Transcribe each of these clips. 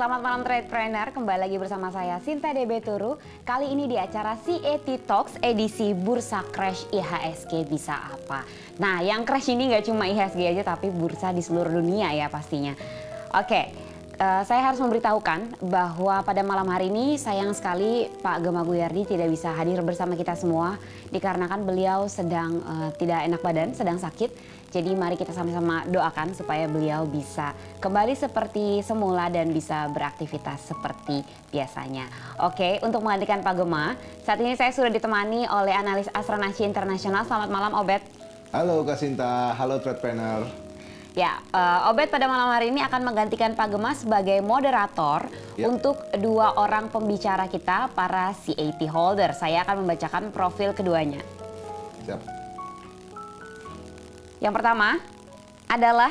Selamat malam Tradepreneur, kembali lagi bersama saya Sinta DB Turu. Kali ini di acara CAT Talks edisi Bursa Crash IHSG Bisa Apa. Nah, yang crash ini nggak cuma IHSG aja tapi bursa di seluruh dunia ya pastinya. Oke, saya harus memberitahukan bahwa pada malam hari ini sayang sekali Pak Gema Goeyardi tidak bisa hadir bersama kita semua dikarenakan beliau sedang tidak enak badan, sedang sakit. Jadi mari kita sama-sama doakan supaya beliau bisa kembali seperti semula dan bisa beraktivitas seperti biasanya. Oke, untuk menggantikan Pak Gema, saat ini saya sudah ditemani oleh analis Astronacci Internasional. Selamat malam Obed. Halo Kak Sinta, halo Trade Panel. Ya, Obed pada malam hari ini akan menggantikan Pak Gema sebagai moderator untuk dua orang pembicara kita, para CAT Holder. Saya akan membacakan profil keduanya. Siap. Yang pertama adalah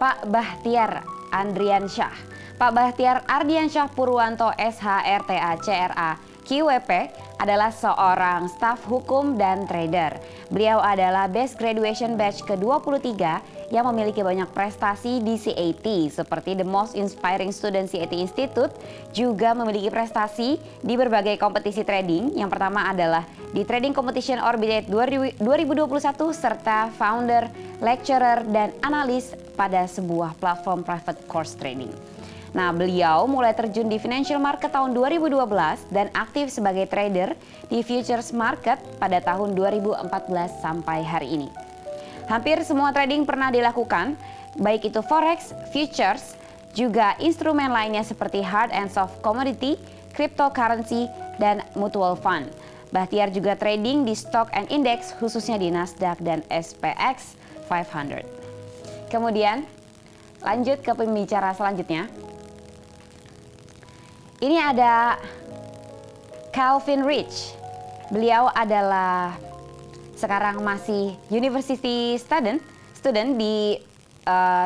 Pak Bahtiar Ardiansyah. Pak Bahtiar Ardiansyah Purwanto SHRTA CRA QWP adalah seorang staf hukum dan trader. Beliau adalah Best Graduation Batch ke-23 yang memiliki banyak prestasi di CAT seperti The Most Inspiring Student CAT Institute, juga memiliki prestasi di berbagai kompetisi trading. Yang pertama adalah di Trading Competition Orbit 2021 serta founder, lecturer, dan analis pada sebuah platform private course trading. Nah, beliau mulai terjun di financial market tahun 2012 dan aktif sebagai trader di futures market pada tahun 2014 sampai hari ini. Hampir semua trading pernah dilakukan, baik itu forex, futures, juga instrumen lainnya seperti hard and soft commodity, cryptocurrency, dan mutual fund. Bahtiar juga trading di stock and index khususnya di Nasdaq dan SPX 500. Kemudian lanjut ke pembicara selanjutnya. Ini ada Calvin Rich. Beliau adalah sekarang masih university student di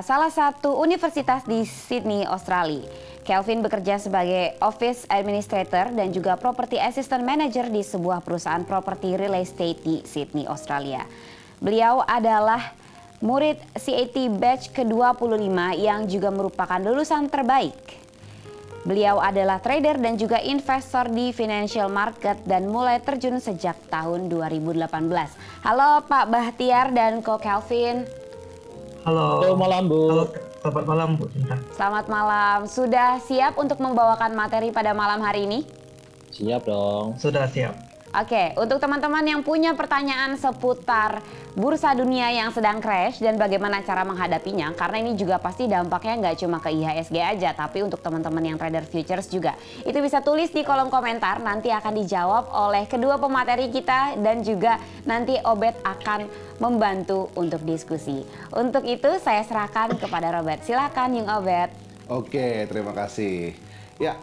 salah satu universitas di Sydney, Australia. Kelvin bekerja sebagai office administrator dan juga property assistant manager di sebuah perusahaan properti real estate di Sydney, Australia. Beliau adalah murid CAT batch ke-25 yang juga merupakan lulusan terbaik. Beliau adalah trader dan juga investor di financial market dan mulai terjun sejak tahun 2018. Halo Pak Bahtiar dan Ko Kelvin. Halo. Selamat malam Bu. Halo. Selamat malam Bu Sinta. Selamat malam. Sudah siap untuk membawakan materi pada malam hari ini? Siap dong. Sudah siap. Oke, untuk teman-teman yang punya pertanyaan seputar bursa dunia yang sedang crash dan bagaimana cara menghadapinya, karena ini juga pasti dampaknya nggak cuma ke IHSG aja, tapi untuk teman-teman yang trader futures juga, itu bisa tulis di kolom komentar, nanti akan dijawab oleh kedua pemateri kita dan juga nanti Obed akan membantu untuk diskusi. Untuk itu saya serahkan kepada Robert. Silakan Yung Obed. Oke, terima kasih. Ya.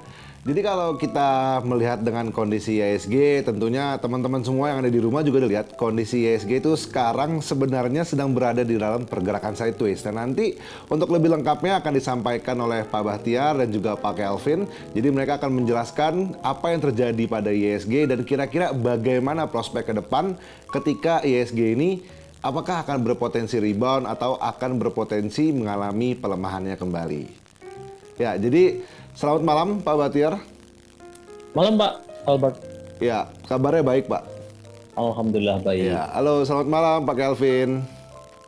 Jadi kalau kita melihat dengan kondisi IHSG, tentunya teman-teman semua yang ada di rumah juga dilihat kondisi IHSG itu sekarang sebenarnya sedang berada di dalam pergerakan sideways. Dan nanti untuk lebih lengkapnya akan disampaikan oleh Pak Bahtiar dan juga Pak Kelvin. Jadi mereka akan menjelaskan apa yang terjadi pada IHSG dan kira-kira bagaimana prospek ke depan ketika IHSG ini apakah akan berpotensi rebound atau akan berpotensi mengalami pelemahannya kembali. Ya, jadi selamat malam Pak Bahtiar. Malam Pak Albert. Ya, kabarnya baik Pak. Alhamdulillah baik. Ya, halo selamat malam Pak Kelvin.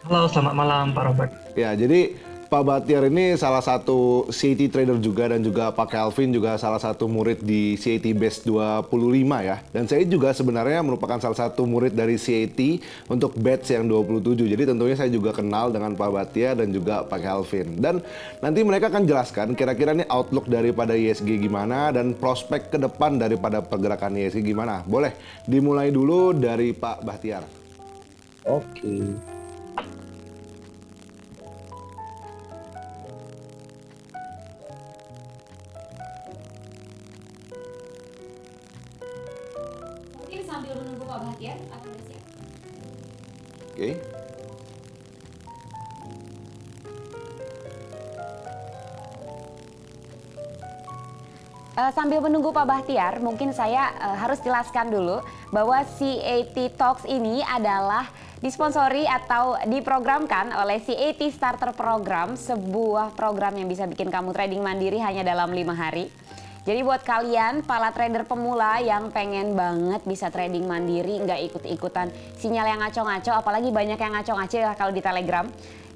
Halo selamat malam Pak Robert. Ya, jadi Pak Bahtiar ini salah satu CAT trader juga dan juga Pak Kelvin juga salah satu murid di CAT Batch 25 ya. Dan saya juga sebenarnya merupakan salah satu murid dari CAT untuk batch yang 27. Jadi tentunya saya juga kenal dengan Pak Bahtiar dan juga Pak Kelvin. Dan nanti mereka akan jelaskan kira-kira ini outlook daripada IHSG gimana dan prospek ke depan daripada pergerakan IHSG gimana. Boleh dimulai dulu dari Pak Bahtiar. Oke. Oke. Sambil menunggu Pak Bahtiar, mungkin saya harus jelaskan dulu bahwa CAT Talks ini adalah disponsori atau diprogramkan oleh CAT Starter Program, sebuah program yang bisa bikin kamu trading mandiri hanya dalam 5 hari. Jadi buat kalian para trader pemula yang pengen banget bisa trading mandiri, nggak ikut-ikutan sinyal yang ngaco-ngaco, apalagi banyak yang ngaco-ngaco ya kalau di Telegram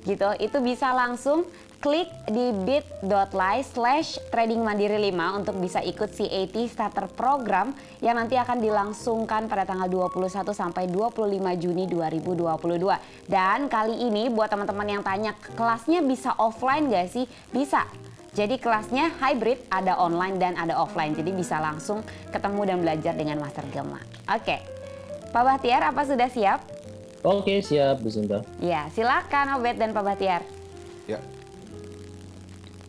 gitu, itu bisa langsung klik di bit.ly/tradingmandiri5 untuk bisa ikut CAT Starter Program yang nanti akan dilangsungkan pada tanggal 21 sampai 25 Juni 2022. Dan kali ini buat teman-teman yang tanya, kelasnya bisa offline nggak sih? Bisa. Jadi kelasnya hybrid, ada online dan ada offline. Jadi bisa langsung ketemu dan belajar dengan Master Gema. Oke, Pak Bahtiar, apa sudah siap? Oke, siap, Bu Sinta. Ya, silakan Obed dan Pak Bahtiar. Ya.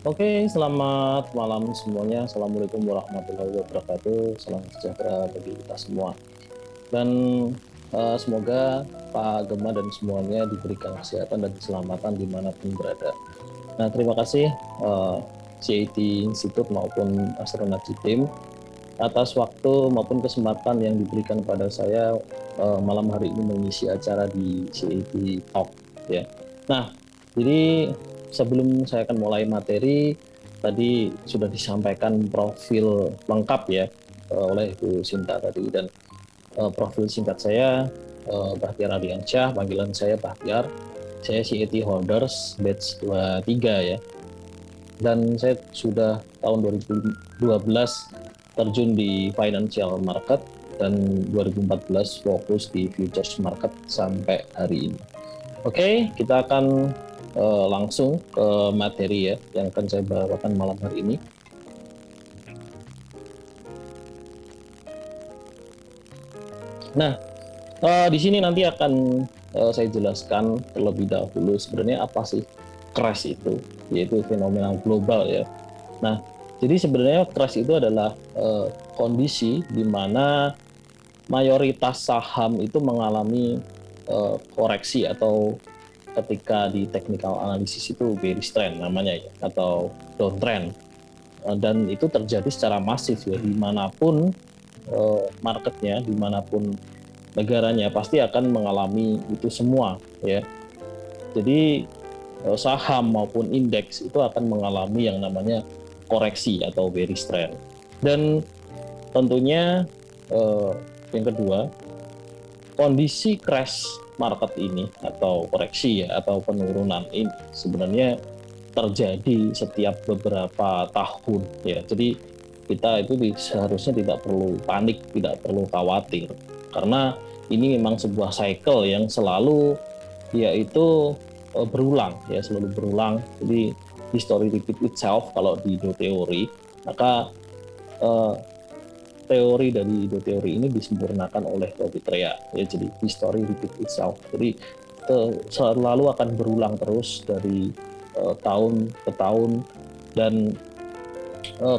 Oke, selamat malam semuanya. Assalamualaikum warahmatullahi wabarakatuh. Salam sejahtera bagi kita semua. Dan semoga Pak Gema dan semuanya diberikan kesehatan dan keselamatan dimanapun berada. Nah, terima kasih CAT Institute maupun Astronacci Team atas waktu maupun kesempatan yang diberikan pada saya malam hari ini mengisi acara di CAT Talks. Ya. Nah, jadi sebelum saya akan mulai materi, tadi sudah disampaikan profil lengkap ya oleh Bu Sinta tadi, dan profil singkat saya Bahtiar Ardiansyah, panggilan saya Bahtiar. Saya CAT Holders Batch 23 ya. Dan saya sudah tahun 2012 terjun di financial market dan 2014 fokus di futures market sampai hari ini. Oke, kita akan langsung ke materi ya yang akan saya bawakan malam hari ini. Nah, di sini nanti akan saya jelaskan terlebih dahulu sebenarnya apa sih crash itu, yaitu fenomena global ya. Nah, jadi sebenarnya crash itu adalah kondisi di mana mayoritas saham itu mengalami koreksi atau ketika di technical analysis itu bearish trend namanya ya, atau downtrend, dan itu terjadi secara masif ya, dimanapun marketnya, dimanapun negaranya pasti akan mengalami itu semua ya. Jadi saham maupun indeks itu akan mengalami yang namanya koreksi atau bearish trend. Dan tentunya yang kedua, kondisi crash market ini atau koreksi ya, atau penurunan ini sebenarnya terjadi setiap beberapa tahun ya. Jadi kita itu seharusnya tidak perlu panik, tidak perlu khawatir, karena ini memang sebuah cycle yang selalu yaitu berulang ya, selalu berulang. Jadi history repeat itself kalau di Indo teori, maka teori dari Indo teori ini disempurnakan oleh Orbitrade ya. Jadi history repeat itself, jadi selalu akan berulang terus dari tahun ke tahun. Dan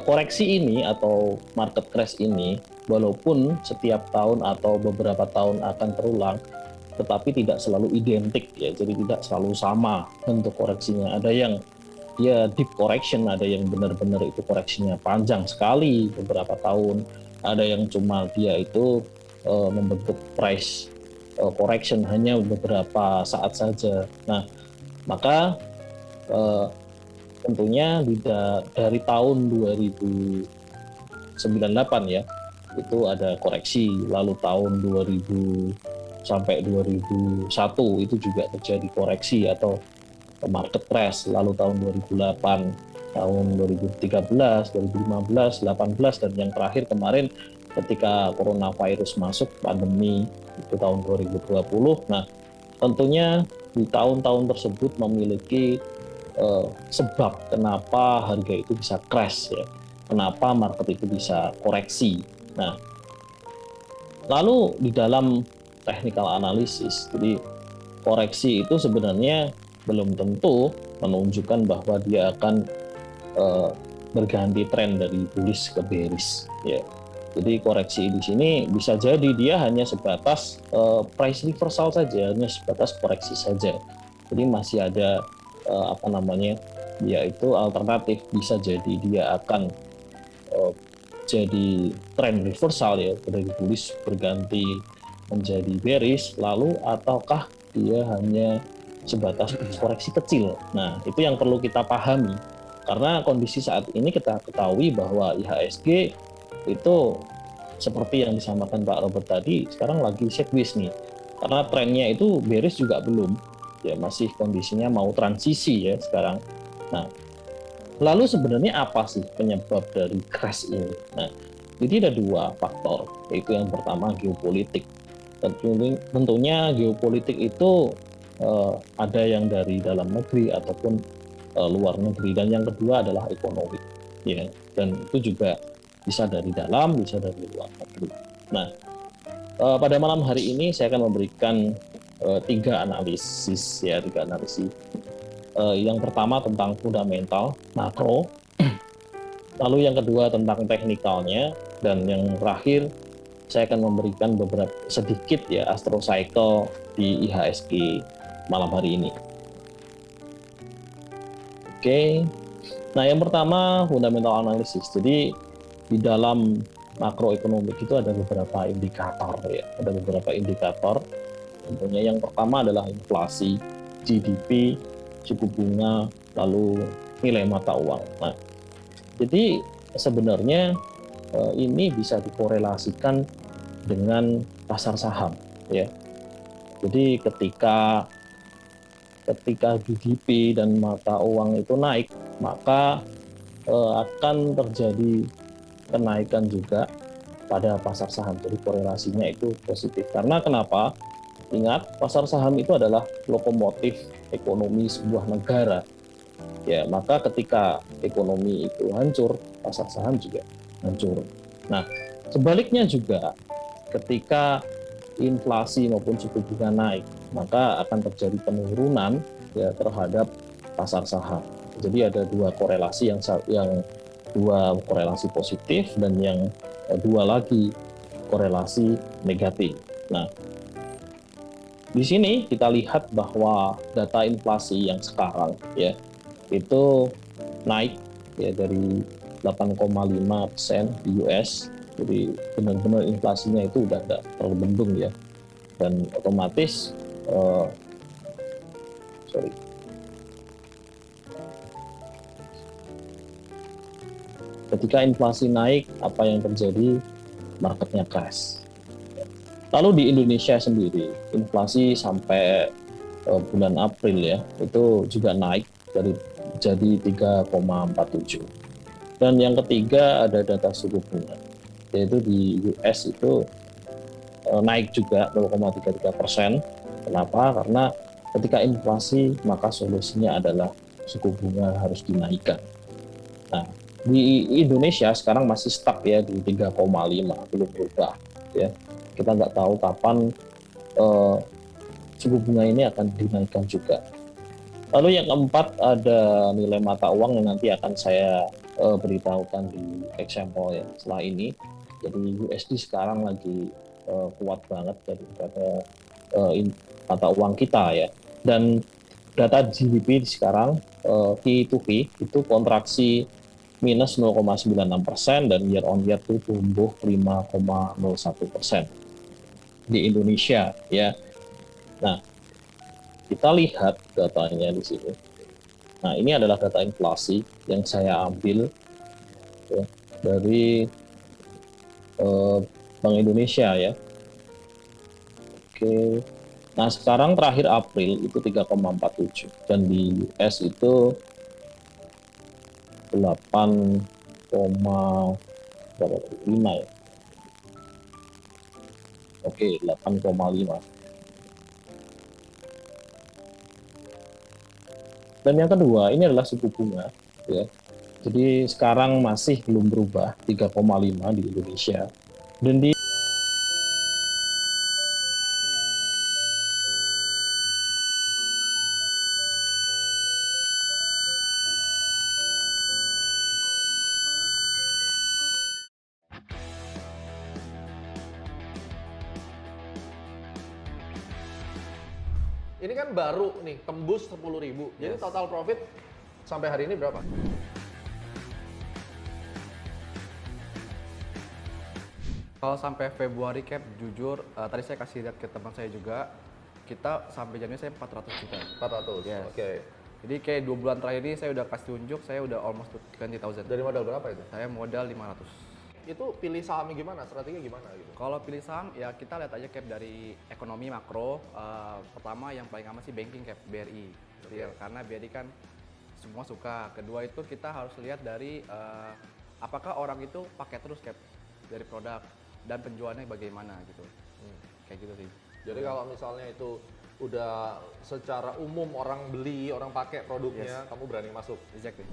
koreksi ini atau market crash ini walaupun setiap tahun atau beberapa tahun akan terulang, tetapi tidak selalu identik ya. Jadi tidak selalu sama bentuk koreksinya. Ada yang ya deep correction, ada yang benar-benar itu koreksinya panjang sekali beberapa tahun, ada yang cuma dia itu membentuk price correction hanya beberapa saat saja. Nah, maka tentunya dari tahun 2098 ya itu ada koreksi, lalu tahun 2000 sampai 2001 itu juga terjadi koreksi atau market crash, lalu tahun 2008, tahun 2013, 2015, 18, dan yang terakhir kemarin ketika coronavirus masuk pandemi itu tahun 2020. Nah, tentunya di tahun-tahun tersebut memiliki sebab kenapa harga itu bisa crash ya, kenapa market itu bisa koreksi. Nah, lalu di dalam technical analysis, jadi koreksi itu sebenarnya belum tentu menunjukkan bahwa dia akan berganti tren dari bullish ke bearish ya. Jadi koreksi di sini bisa jadi dia hanya sebatas price reversal saja, hanya sebatas koreksi saja. Jadi masih ada apa namanya, yaitu alternatif, bisa jadi dia akan jadi tren reversal ya, dari bullish berganti menjadi bearish, lalu ataukah dia hanya sebatas koreksi kecil. Nah, itu yang perlu kita pahami. Karena kondisi saat ini kita ketahui bahwa IHSG itu seperti yang disampaikan Pak Robert tadi, sekarang lagi sideways nih. Karena trennya itu bearish juga belum, ya masih kondisinya mau transisi ya sekarang. Nah, lalu sebenarnya apa sih penyebab dari crash ini? Nah, jadi ada dua faktor, yaitu yang pertama geopolitik. Tentunya geopolitik itu ada yang dari dalam negeri ataupun luar negeri, dan yang kedua adalah ekonomi, ya. Dan itu juga bisa dari dalam, bisa dari luar negeri. Nah, pada malam hari ini saya akan memberikan tiga analisis. Yang pertama tentang fundamental makro, lalu yang kedua tentang teknikalnya, dan yang terakhir saya akan memberikan beberapa sedikit ya astro cycle di IHSG malam hari ini. Oke, nah yang pertama fundamental analisis. Jadi di dalam makroekonomi itu ada beberapa indikator ya, ada beberapa indikator. Tentunya yang pertama adalah inflasi, GDP, suku bunga, lalu nilai mata uang. Nah, jadi sebenarnya ini bisa dikorelasikan dengan pasar saham ya. Jadi ketika GDP dan mata uang itu naik, maka akan terjadi kenaikan juga pada pasar saham. Jadi korelasinya itu positif. Karena kenapa? Ingat, pasar saham itu adalah lokomotif ekonomi sebuah negara. Ya, maka ketika ekonomi itu hancur, pasar saham juga hancur. Nah, sebaliknya juga ketika inflasi maupun suku bunga naik, maka akan terjadi penurunan ya terhadap pasar saham. Jadi ada dua korelasi, yang dua korelasi positif dan yang dua lagi korelasi negatif. Nah, di sini kita lihat bahwa data inflasi yang sekarang ya itu naik ya dari 8,5% di US. Jadi benar-benar inflasinya itu udah tidak terbendung ya, dan otomatis ketika inflasi naik, apa yang terjadi? Marketnya crash. Lalu di Indonesia sendiri, inflasi sampai bulan April ya, itu juga naik jadi 3,47. Dan yang ketiga ada data suku bunga, yaitu di US itu naik juga 0,33%. Kenapa? Karena ketika inflasi, maka solusinya adalah suku bunga harus dinaikkan. Nah, di Indonesia sekarang masih stuck ya di 3,5, belum berubah ya. Kita nggak tahu kapan suku bunga ini akan dinaikkan juga. Lalu yang keempat ada nilai mata uang yang nanti akan saya beritahukan di example ya setelah ini. Jadi USD sekarang lagi kuat banget daripada mata uang kita ya. Dan data GDP sekarang Q2Q itu kontraksi minus 0,96% dan year on year itu tumbuh 5,01% di Indonesia ya. Nah, kita lihat datanya di sini. Nah, ini adalah data inflasi yang saya ambil ya, dari Bank Indonesia ya. Oke. Nah, sekarang terakhir April itu 3,47 dan di US itu 8,5 ya. Oke, 8,5. Dan yang kedua, ini adalah suku bunga ya. Jadi sekarang masih belum berubah, 3,5 di Indonesia. Dan di baru nih tembus 10.000. Jadi total profit sampai hari ini berapa? Kalau sampai Februari, Cap, jujur tadi saya kasih lihat ke teman saya juga, kita sampai Januari saya 400 juta. 400? Yes. Oke. Okay. Jadi kayak 2 bulan terakhir ini saya udah kasih tunjuk, saya udah almost 20,000. Dari modal berapa itu? Saya modal 500. Itu pilih sahamnya gimana? Strateginya gimana gitu? Kalau pilih saham ya kita lihat aja cap dari ekonomi makro. Pertama yang paling aman sih banking cap BRI. Okay. Karena BRI kan semua suka. Kedua itu kita harus lihat dari apakah orang itu pakai terus cap dari produk dan penjualannya bagaimana gitu. Kayak gitu sih. Jadi kalau misalnya itu udah secara umum orang beli, orang pakai produknya, yes, kamu berani masuk. Exactly.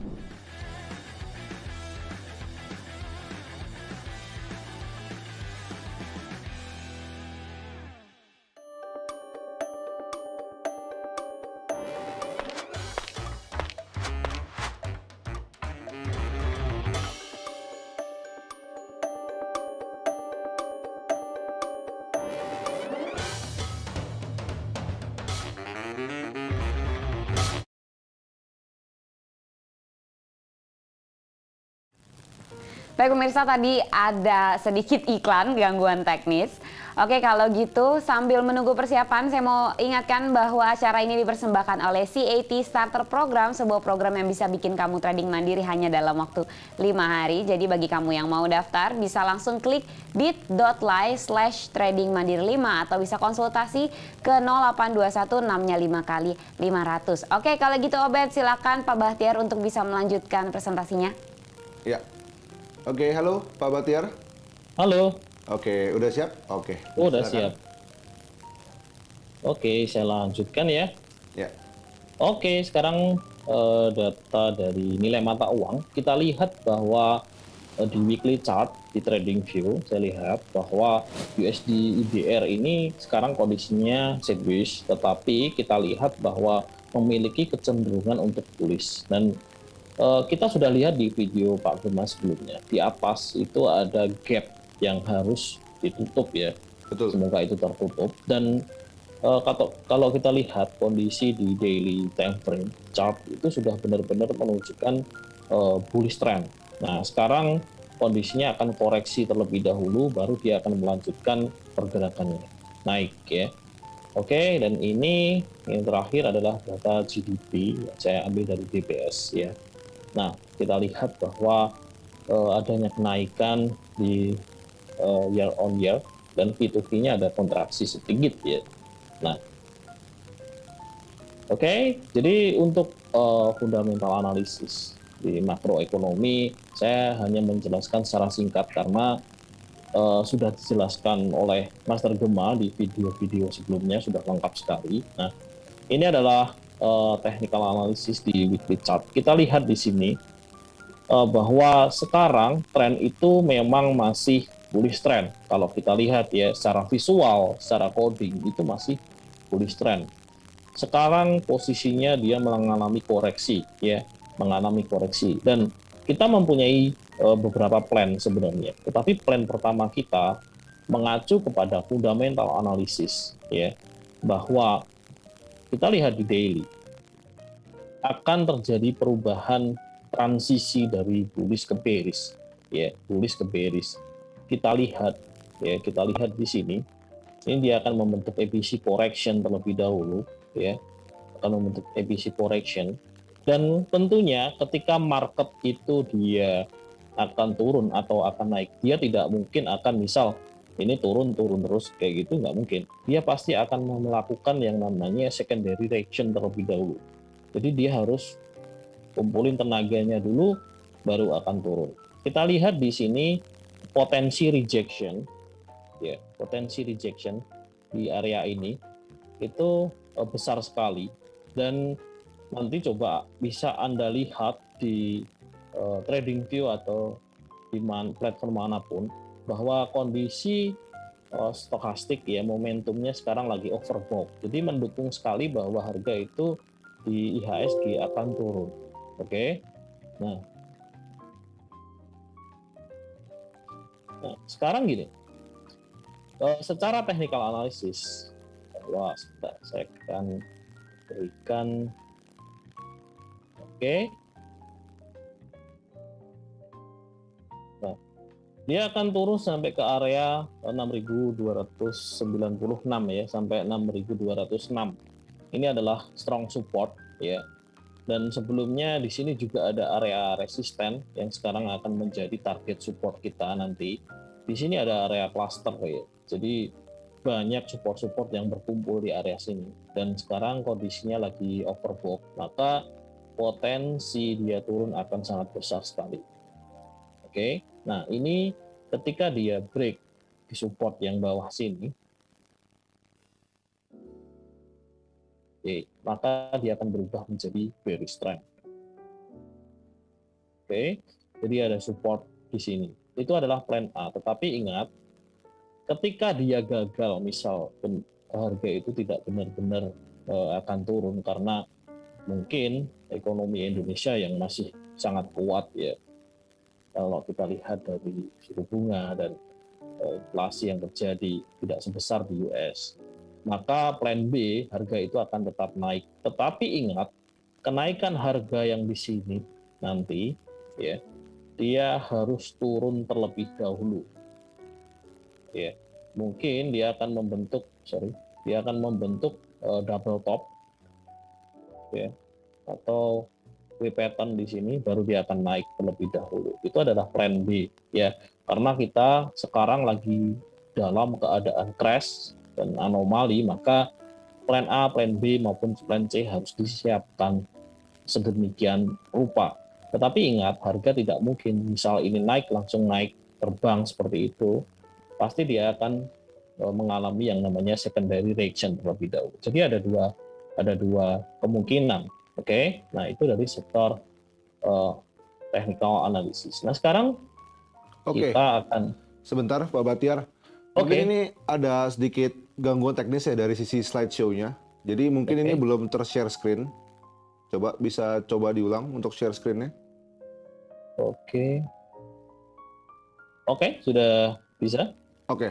Baik pemirsa, tadi ada sedikit iklan gangguan teknis. Oke, kalau gitu sambil menunggu persiapan saya mau ingatkan bahwa acara ini dipersembahkan oleh CAT Starter Program, sebuah program yang bisa bikin kamu trading mandiri hanya dalam waktu 5 hari. Jadi bagi kamu yang mau daftar bisa langsung klik bit.ly/tradingmandiri5 atau bisa konsultasi ke 0821 6-5 kali 500. Oke, kalau gitu Obed silakan Pak Bahtiar untuk bisa melanjutkan presentasinya. Ya. Oke, halo Pak Bahtiar. Halo. Oke, udah siap? Oke. Udah siap. Oke, saya lanjutkan ya. Ya. Oke, sekarang data dari nilai mata uang. Kita lihat bahwa di weekly chart di Trading View, saya lihat bahwa USD IDR ini sekarang kondisinya sideways, tetapi kita lihat bahwa memiliki kecenderungan untuk bullish. Dan kita sudah lihat di video Pak Gema sebelumnya, di atas itu ada gap yang harus ditutup ya. Betul. Semoga itu tertutup. Dan kalau kita lihat kondisi di daily time frame chart itu sudah benar-benar menunjukkan bullish trend. Nah sekarang kondisinya akan koreksi terlebih dahulu, baru dia akan melanjutkan pergerakannya naik ya. Oke, dan ini yang terakhir adalah data GDP yang saya ambil dari BPS ya. Nah, kita lihat bahwa adanya kenaikan di year on year dan P2P-nya ada kontraksi sedikit ya. Nah, oke, jadi untuk fundamental analisis di makroekonomi saya hanya menjelaskan secara singkat karena sudah dijelaskan oleh Master Gema di video-video sebelumnya, sudah lengkap sekali. Nah, ini adalah technical analysis di weekly chart. Kita lihat di sini bahwa sekarang tren itu memang masih bullish trend. Kalau kita lihat ya secara visual, secara coding itu masih bullish trend. Sekarang posisinya dia mengalami koreksi ya, mengalami koreksi. Dan kita mempunyai beberapa plan sebenarnya. Tetapi plan pertama kita mengacu kepada fundamental analysis ya, bahwa kita lihat di daily, akan terjadi perubahan transisi dari bullish ke bearish, ya, bullish ke bearish. Kita lihat, ya, kita lihat di sini, ini dia akan membentuk ABC correction terlebih dahulu, ya, akan membentuk ABC correction. Dan tentunya ketika market itu dia akan turun atau akan naik, dia tidak mungkin akan misal ini turun-turun terus kayak gitu, nggak mungkin. Dia pasti akan melakukan yang namanya secondary reaction terlebih dahulu. Jadi dia harus kumpulin tenaganya dulu, baru akan turun. Kita lihat di sini potensi rejection, ya, potensi rejection di area ini itu besar sekali. Dan nanti coba bisa Anda lihat di Trading View atau di platform manapun, bahwa kondisi stokastik ya momentumnya sekarang lagi overbought. Jadi mendukung sekali bahwa harga itu di IHSG akan turun. Oke. Nah, sekarang gini. Secara technical analysis, saya akan berikan. Oke. Dia akan turun sampai ke area 6.296 ya, sampai 6.206. Ini adalah strong support ya. Dan sebelumnya di sini juga ada area resisten yang sekarang akan menjadi target support kita nanti. Di sini ada area cluster ya. Jadi banyak support-support yang berkumpul di area sini. Dan sekarang kondisinya lagi overbought, maka potensi dia turun akan sangat besar sekali. Oke, nah ini ketika dia break di support yang bawah sini, oke, maka dia akan berubah menjadi bearish trend. Oke, jadi ada support di sini. Itu adalah plan A, tetapi ingat, ketika dia gagal, misal harga itu tidak benar-benar akan turun karena mungkin ekonomi Indonesia yang masih sangat kuat ya. Kalau kita lihat dari suku bunga dan inflasi yang terjadi tidak sebesar di US, maka plan B harga itu akan tetap naik. Tetapi ingat, kenaikan harga yang di sini nanti ya, dia harus turun terlebih dahulu. Ya, mungkin dia akan membentuk, double top, ya, atau repetan di sini, baru dia akan naik terlebih dahulu. Itu adalah plan B, ya, karena kita sekarang lagi dalam keadaan crash dan anomali, maka plan A, plan B maupun plan C harus disiapkan sedemikian rupa. Tetapi ingat, harga tidak mungkin, misal ini naik langsung naik terbang seperti itu. Pasti dia akan mengalami yang namanya secondary reaction terlebih dahulu. Jadi ada dua kemungkinan. Oke, nah itu dari sektor technical analysis. Nah sekarang kita akan sebentar Pak Bahtiar. Oke, ini ada sedikit gangguan teknis ya dari sisi slideshow-nya. Jadi mungkin ini belum ter-share screen. Coba bisa diulang untuk share screen-nya. Oke. Oke, sudah bisa. Oke,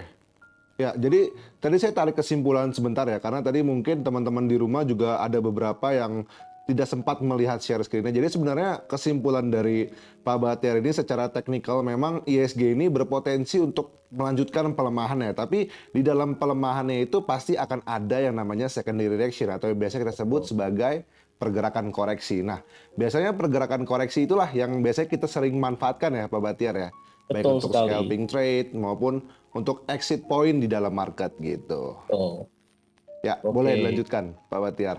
ya jadi tadi saya tarik kesimpulan sebentar ya, karena tadi mungkin teman-teman di rumah juga ada beberapa yang tidak sempat melihat share screen-nya. Jadi sebenarnya kesimpulan dari Pak Bahtiar ini secara teknikal memang IHSG ini berpotensi untuk melanjutkan pelemahannya, tapi di dalam pelemahannya itu pasti akan ada yang namanya secondary reaction atau yang biasa kita sebut sebagai pergerakan koreksi. Nah, biasanya pergerakan koreksi itulah yang biasanya kita sering manfaatkan ya Pak Bahtiar ya. Baik betul untuk sekali. Scalping trade maupun untuk exit point di dalam market gitu. Oh. Ya, boleh dilanjutkan Pak Bahtiar.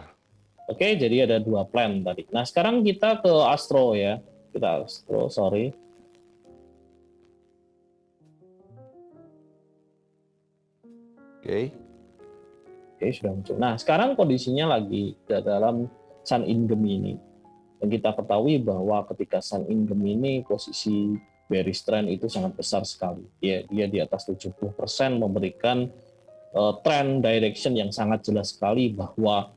Oke, jadi ada dua plan tadi. Nah, sekarang kita ke Astro ya. Kita Astro, sorry. Oke, sudah muncul. Nah, sekarang kondisinya lagi dalam Sun In Gemini. Dan kita ketahui bahwa ketika Sun In Gemini posisi bearish trend itu sangat besar sekali. Ya, dia di atas 70% memberikan trend direction yang sangat jelas sekali bahwa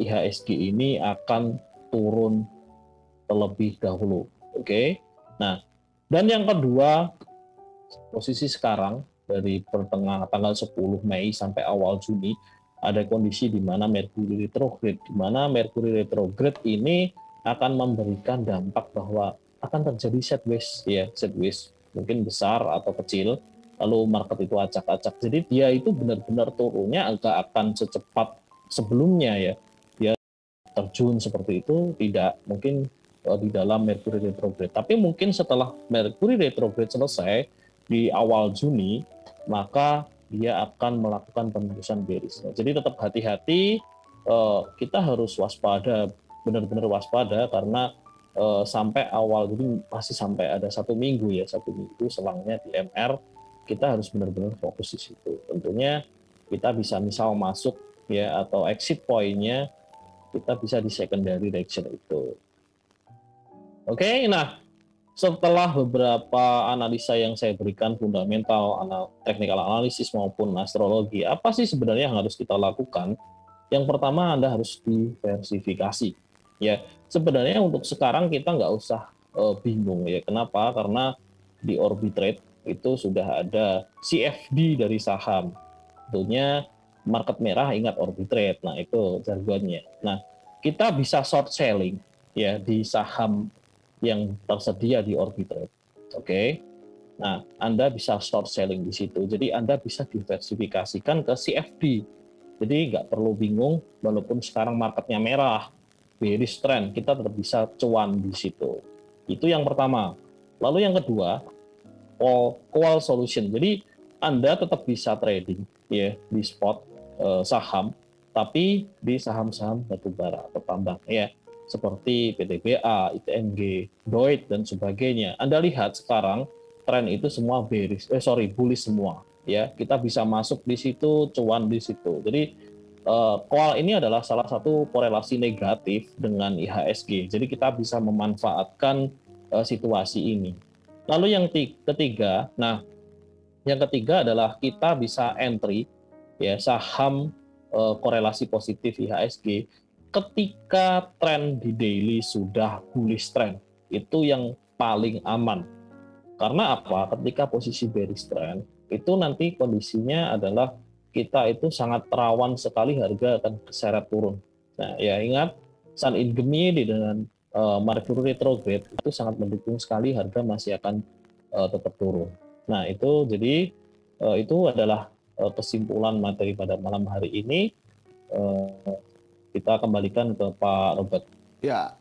IHSG ini akan turun terlebih dahulu. Oke. Nah, dan yang kedua, posisi sekarang dari pertengahan tanggal 10 Mei sampai awal Juni ada kondisi di mana Mercury retrograde, di mana Mercury retrograde ini akan memberikan dampak bahwa akan terjadi sideways ya, sideways mungkin besar atau kecil, lalu market itu acak-acak. Jadi dia itu benar-benar turunnya agak akan secepat sebelumnya ya. Dia terjun seperti itu tidak mungkin di dalam Mercury retrograde. Tapi mungkin setelah Mercury retrograde selesai di awal Juni, maka dia akan melakukan penembusan bearish. Jadi tetap hati-hati, kita harus waspada, benar-benar waspada karena sampai awal, jadi masih sampai ada satu minggu selangnya di MR, kita harus benar-benar fokus di situ. Tentunya kita bisa misal masuk ya atau exit point-nya kita bisa di secondary direction itu. Oke, nah setelah beberapa analisa yang saya berikan, fundamental, technical analysis maupun astrologi, apa sih sebenarnya yang harus kita lakukan? Yang pertama, Anda harus diversifikasi. Ya, sebenarnya untuk sekarang kita nggak usah bingung ya. Kenapa? Karena di Orbitrade itu sudah ada CFD dari saham. Tentunya market merah ingat Orbitrade. Nah, itu jargonnya. Nah, kita bisa short selling ya di saham yang tersedia di Orbitrade. Oke. Nah, Anda bisa short selling di situ. Jadi Anda bisa diversifikasikan ke CFD. Jadi nggak perlu bingung, walaupun sekarang marketnya merah, bearish trend, kita tetap bisa cuan di situ. Itu yang pertama. Lalu yang kedua, call solution. Jadi Anda tetap bisa trading ya di spot saham, tapi di saham-saham batubara bertambah ya, seperti PTBA, ITNG, Doid dan sebagainya. Anda lihat sekarang tren itu semua bullish semua ya. Kita bisa masuk di situ, cuan di situ. Jadi call ini adalah salah satu korelasi negatif dengan IHSG. Jadi kita bisa memanfaatkan situasi ini. Lalu yang ketiga, adalah kita bisa entry ya saham korelasi positif IHSG ketika tren di daily sudah bullish trend. Itu yang paling aman. Karena apa? Ketika posisi bearish trend, itu nanti kondisinya adalah kita itu sangat rawan sekali harga akan keseret turun. Nah, ya ingat, Sun in Gemi dengan Mercury retrograde itu sangat mendukung sekali harga masih akan tetap turun. Nah, itu jadi itu adalah kesimpulan materi pada malam hari ini. Kita kembalikan ke Pak Robert. Ya.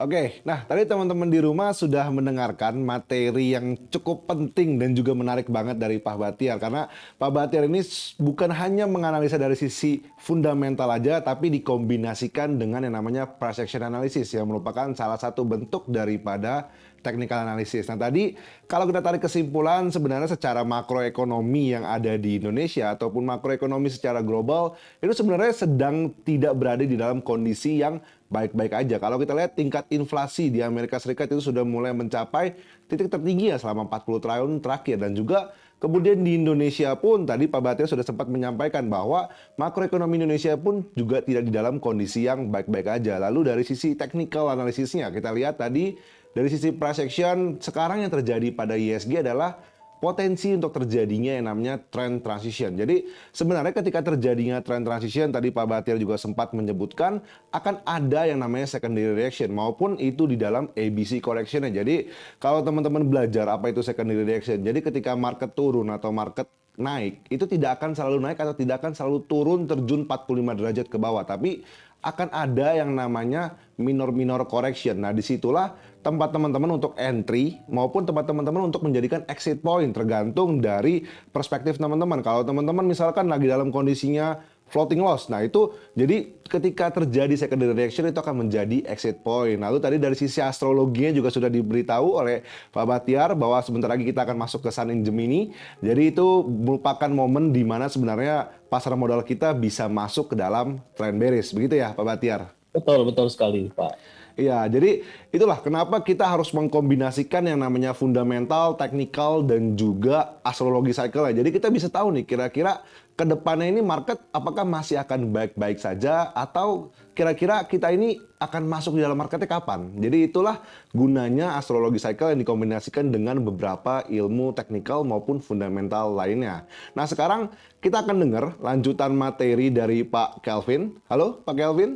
Oke, nah tadi teman-teman di rumah sudah mendengarkan materi yang cukup penting dan juga menarik banget dari Pak Bahtiar. Karena Pak Bahtiar ini bukan hanya menganalisa dari sisi fundamental aja, tapi dikombinasikan dengan yang namanya price action analysis yang merupakan salah satu bentuk daripada technical analysis. Nah tadi kalau kita tarik kesimpulan, sebenarnya secara makroekonomi yang ada di Indonesia ataupun makroekonomi secara global itu sebenarnya sedang tidak berada di dalam kondisi yang baik-baik aja. Kalau kita lihat tingkat inflasi di Amerika Serikat itu sudah mulai mencapai titik tertinggi ya selama 40 tahun terakhir. Dan juga kemudian di Indonesia pun tadi Pak Bahtiar sudah sempat menyampaikan bahwa makroekonomi Indonesia pun juga tidak di dalam kondisi yang baik-baik aja. Lalu dari sisi technical analisisnya kita lihat tadi dari sisi price action sekarang yang terjadi pada IHSG adalah potensi untuk terjadinya yang namanya trend transition. Jadi sebenarnya ketika terjadinya trend transition, tadi Pak Bahtiar juga sempat menyebutkan akan ada yang namanya secondary reaction maupun itu di dalam ABC correction. Jadi kalau teman-teman belajar apa itu secondary reaction, jadi ketika market turun atau market naik, itu tidak akan selalu naik atau tidak akan selalu turun terjun 45 derajat ke bawah, tapi akan ada yang namanya minor correction. Nah disitulah tempat teman-teman untuk entry maupun tempat teman-teman untuk menjadikan exit point, tergantung dari perspektif teman-teman. Kalau teman-teman misalkan lagi dalam kondisinya floating loss, nah itu jadi ketika terjadi secondary reaction itu akan menjadi exit point. Lalu tadi dari sisi astrologinya juga sudah diberitahu oleh Pak Bahtiar bahwa sebentar lagi kita akan masuk ke Sun in Gemini. Jadi itu merupakan momen di mana sebenarnya pasar modal kita bisa masuk ke dalam trend bearish, begitu ya Pak Bahtiar? Betul sekali Pak. Ya, jadi itulah kenapa kita harus mengkombinasikan yang namanya fundamental, teknikal, dan juga astrologi cycle. Jadi kita bisa tahu nih kira-kira ke depannya ini market apakah masih akan baik-baik saja atau kira-kira kita ini akan masuk di dalam marketnya kapan. Jadi itulah gunanya astrologi cycle yang dikombinasikan dengan beberapa ilmu teknikal maupun fundamental lainnya. Nah sekarang kita akan dengar lanjutan materi dari Pak Calvin. Halo Pak Calvin.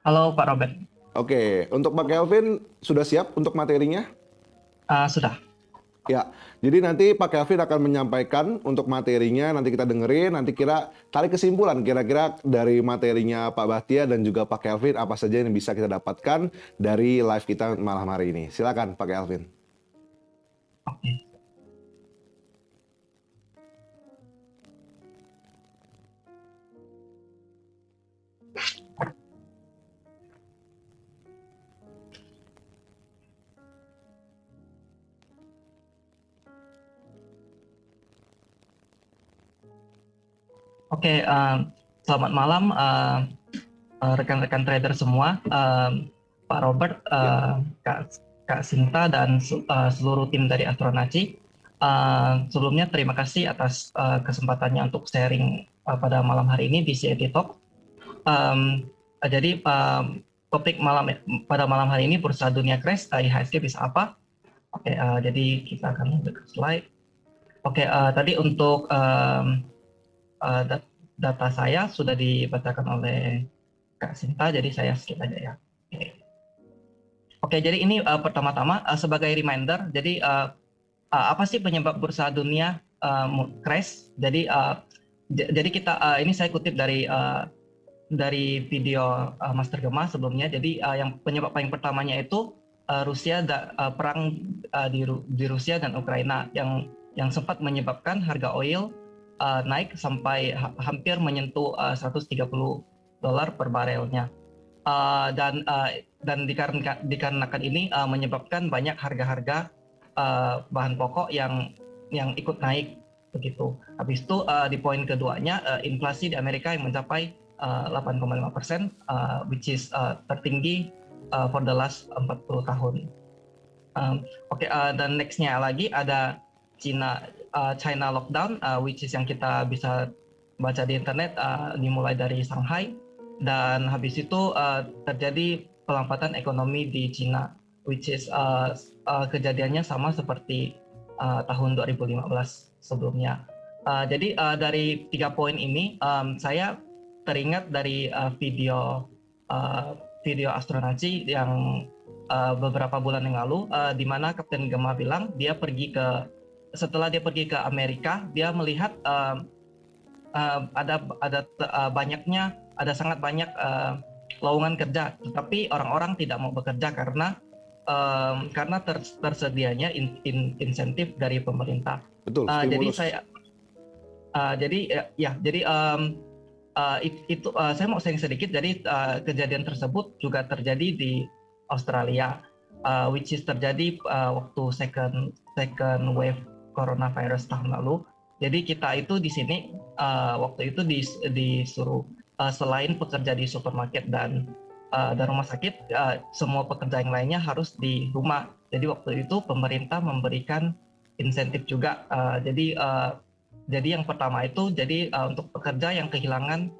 Halo Pak Robert. Oke, untuk Pak Kelvin sudah siap untuk materinya? Sudah. Ya, jadi nanti Pak Kelvin akan menyampaikan untuk materinya, nanti kita dengerin, nanti tarik kesimpulan kira-kira dari materinya Pak Bahtiar dan juga Pak Kelvin apa saja yang bisa kita dapatkan dari live kita malam hari ini. Silakan Pak Kelvin. Oke. Oke, selamat malam rekan-rekan trader semua, Pak Robert, Kak Sinta, dan seluruh tim dari Astronacci. Sebelumnya terima kasih atas kesempatannya untuk sharing pada malam hari ini di CAT Talks. Jadi topik pada malam hari ini bursa dunia crash, IHSG bisa apa? Oke, jadi kita akan lanjut ke slide. Oke, tadi untuk data saya sudah dibacakan oleh Kak Sinta, jadi saya skip aja ya. Oke, Oke, jadi ini pertama-tama sebagai reminder, jadi apa sih penyebab bursa dunia crash? Jadi kita ini saya kutip dari video Master Gema sebelumnya. Jadi yang penyebab paling pertamanya itu Rusia perang di Rusia dan Ukraina yang sempat menyebabkan harga oil naik sampai hampir menyentuh $130 per barelnya. Dan dikarenakan ini menyebabkan banyak harga-harga bahan pokok yang ikut naik begitu. Habis itu di poin keduanya inflasi di Amerika yang mencapai 8,5%, which is tertinggi for the last 40 tahun. Oke, dan nextnya lagi ada China lockdown, which is yang kita bisa baca di internet dimulai dari Shanghai, dan habis itu terjadi pelambatan ekonomi di China, which is kejadiannya sama seperti tahun 2015 sebelumnya. Jadi dari 3 poin ini saya teringat dari video Astronacci yang beberapa bulan yang lalu, di mana Kapten Gema bilang setelah dia pergi ke Amerika, dia melihat ada sangat banyak lowongan kerja, tetapi orang-orang tidak mau bekerja karena tersedianya insentif dari pemerintah. Betul. Jadi saya mau sharing sedikit. Jadi kejadian tersebut juga terjadi di Australia, which is terjadi waktu second wave coronavirus tahun lalu. Jadi kita itu di sini waktu itu disuruh selain pekerja di supermarket dan rumah sakit, semua pekerja yang lainnya harus di rumah. Jadi waktu itu pemerintah memberikan insentif juga. Jadi yang pertama itu untuk pekerja yang kehilangan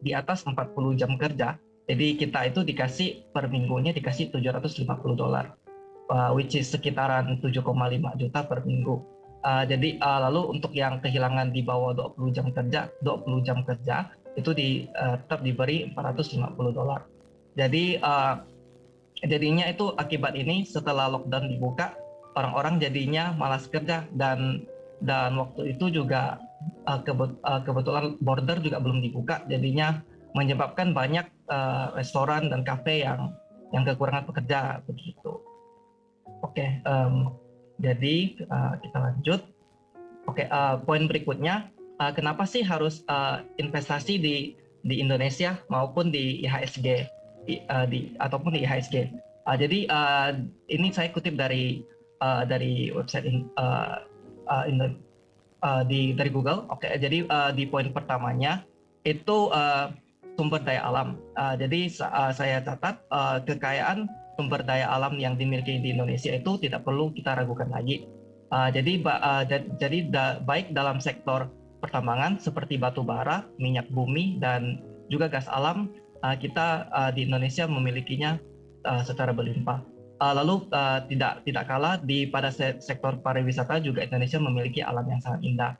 di atas 40 jam kerja. Jadi kita itu dikasih per minggunya dikasih $750, which is sekitaran 7,5 juta per minggu. Lalu untuk yang kehilangan di bawah 20 jam kerja itu tetap diberi $450. Jadi jadinya itu akibat ini setelah lockdown dibuka, orang-orang jadinya malas kerja dan waktu itu juga kebetulan border juga belum dibuka, jadinya menyebabkan banyak restoran dan kafe yang kekurangan pekerja begitu. Oke. Jadi kita lanjut. Oke, poin berikutnya, kenapa sih harus investasi di Indonesia maupun di IHSG ataupun di IHSG? Jadi ini saya kutip dari website dari Google. Oke, jadi di poin pertamanya itu sumber daya alam. Jadi saya catat kekayaan sumber daya alam yang dimiliki di Indonesia itu tidak perlu kita ragukan lagi. Jadi baik dalam sektor pertambangan seperti batu bara, minyak bumi, dan juga gas alam, kita di Indonesia memilikinya secara berlimpah. Lalu tidak kalah pada sektor pariwisata juga Indonesia memiliki alam yang sangat indah.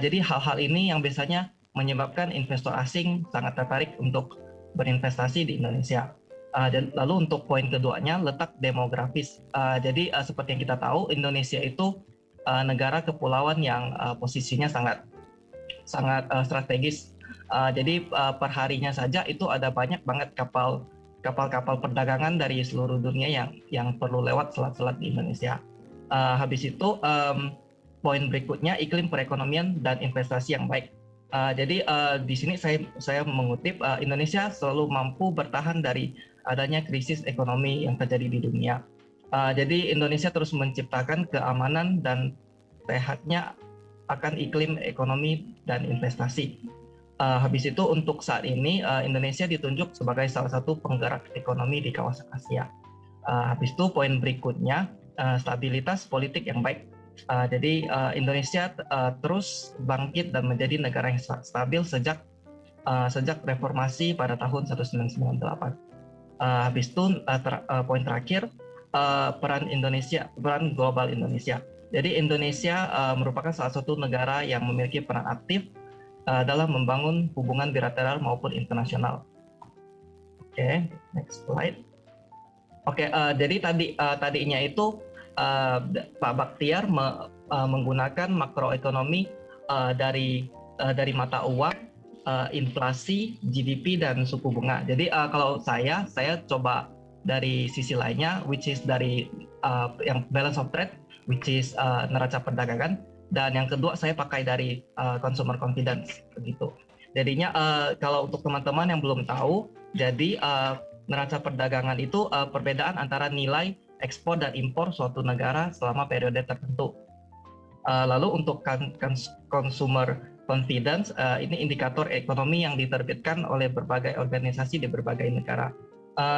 Jadi hal-hal ini yang biasanya menyebabkan investor asing sangat tertarik untuk berinvestasi di Indonesia. Lalu untuk poin keduanya, letak demografis. Jadi seperti yang kita tahu, Indonesia itu negara kepulauan yang posisinya sangat strategis. Jadi perharinya saja itu ada banyak banget kapal-kapal perdagangan dari seluruh dunia yang perlu lewat selat-selat di Indonesia. Habis itu poin berikutnya, iklim perekonomian dan investasi yang baik. Jadi di sini saya mengutip, Indonesia selalu mampu bertahan dari adanya krisis ekonomi yang terjadi di dunia. Jadi Indonesia terus menciptakan keamanan dan sehatnya akan iklim ekonomi dan investasi. Habis itu untuk saat ini Indonesia ditunjuk sebagai salah satu penggerak ekonomi di kawasan Asia. Habis itu poin berikutnya, stabilitas politik yang baik. Jadi Indonesia terus bangkit dan menjadi negara yang stabil sejak reformasi pada tahun 1998. Habis itu poin terakhir, peran global Indonesia. Jadi Indonesia merupakan salah satu negara yang memiliki peran aktif dalam membangun hubungan bilateral maupun internasional. Oke, next slide. Oke, jadi tadinya itu Pak Bahtiar menggunakan makroekonomi dari mata uang, inflasi, GDP, dan suku bunga. Jadi kalau saya coba dari sisi lainnya, which is dari yang balance of trade, which is neraca perdagangan, dan yang kedua saya pakai dari consumer confidence begitu. Jadinya kalau untuk teman-teman yang belum tahu, jadi neraca perdagangan itu perbedaan antara nilai ekspor dan impor suatu negara selama periode tertentu. Lalu untuk consumer confidence, ini indikator ekonomi yang diterbitkan oleh berbagai organisasi di berbagai negara.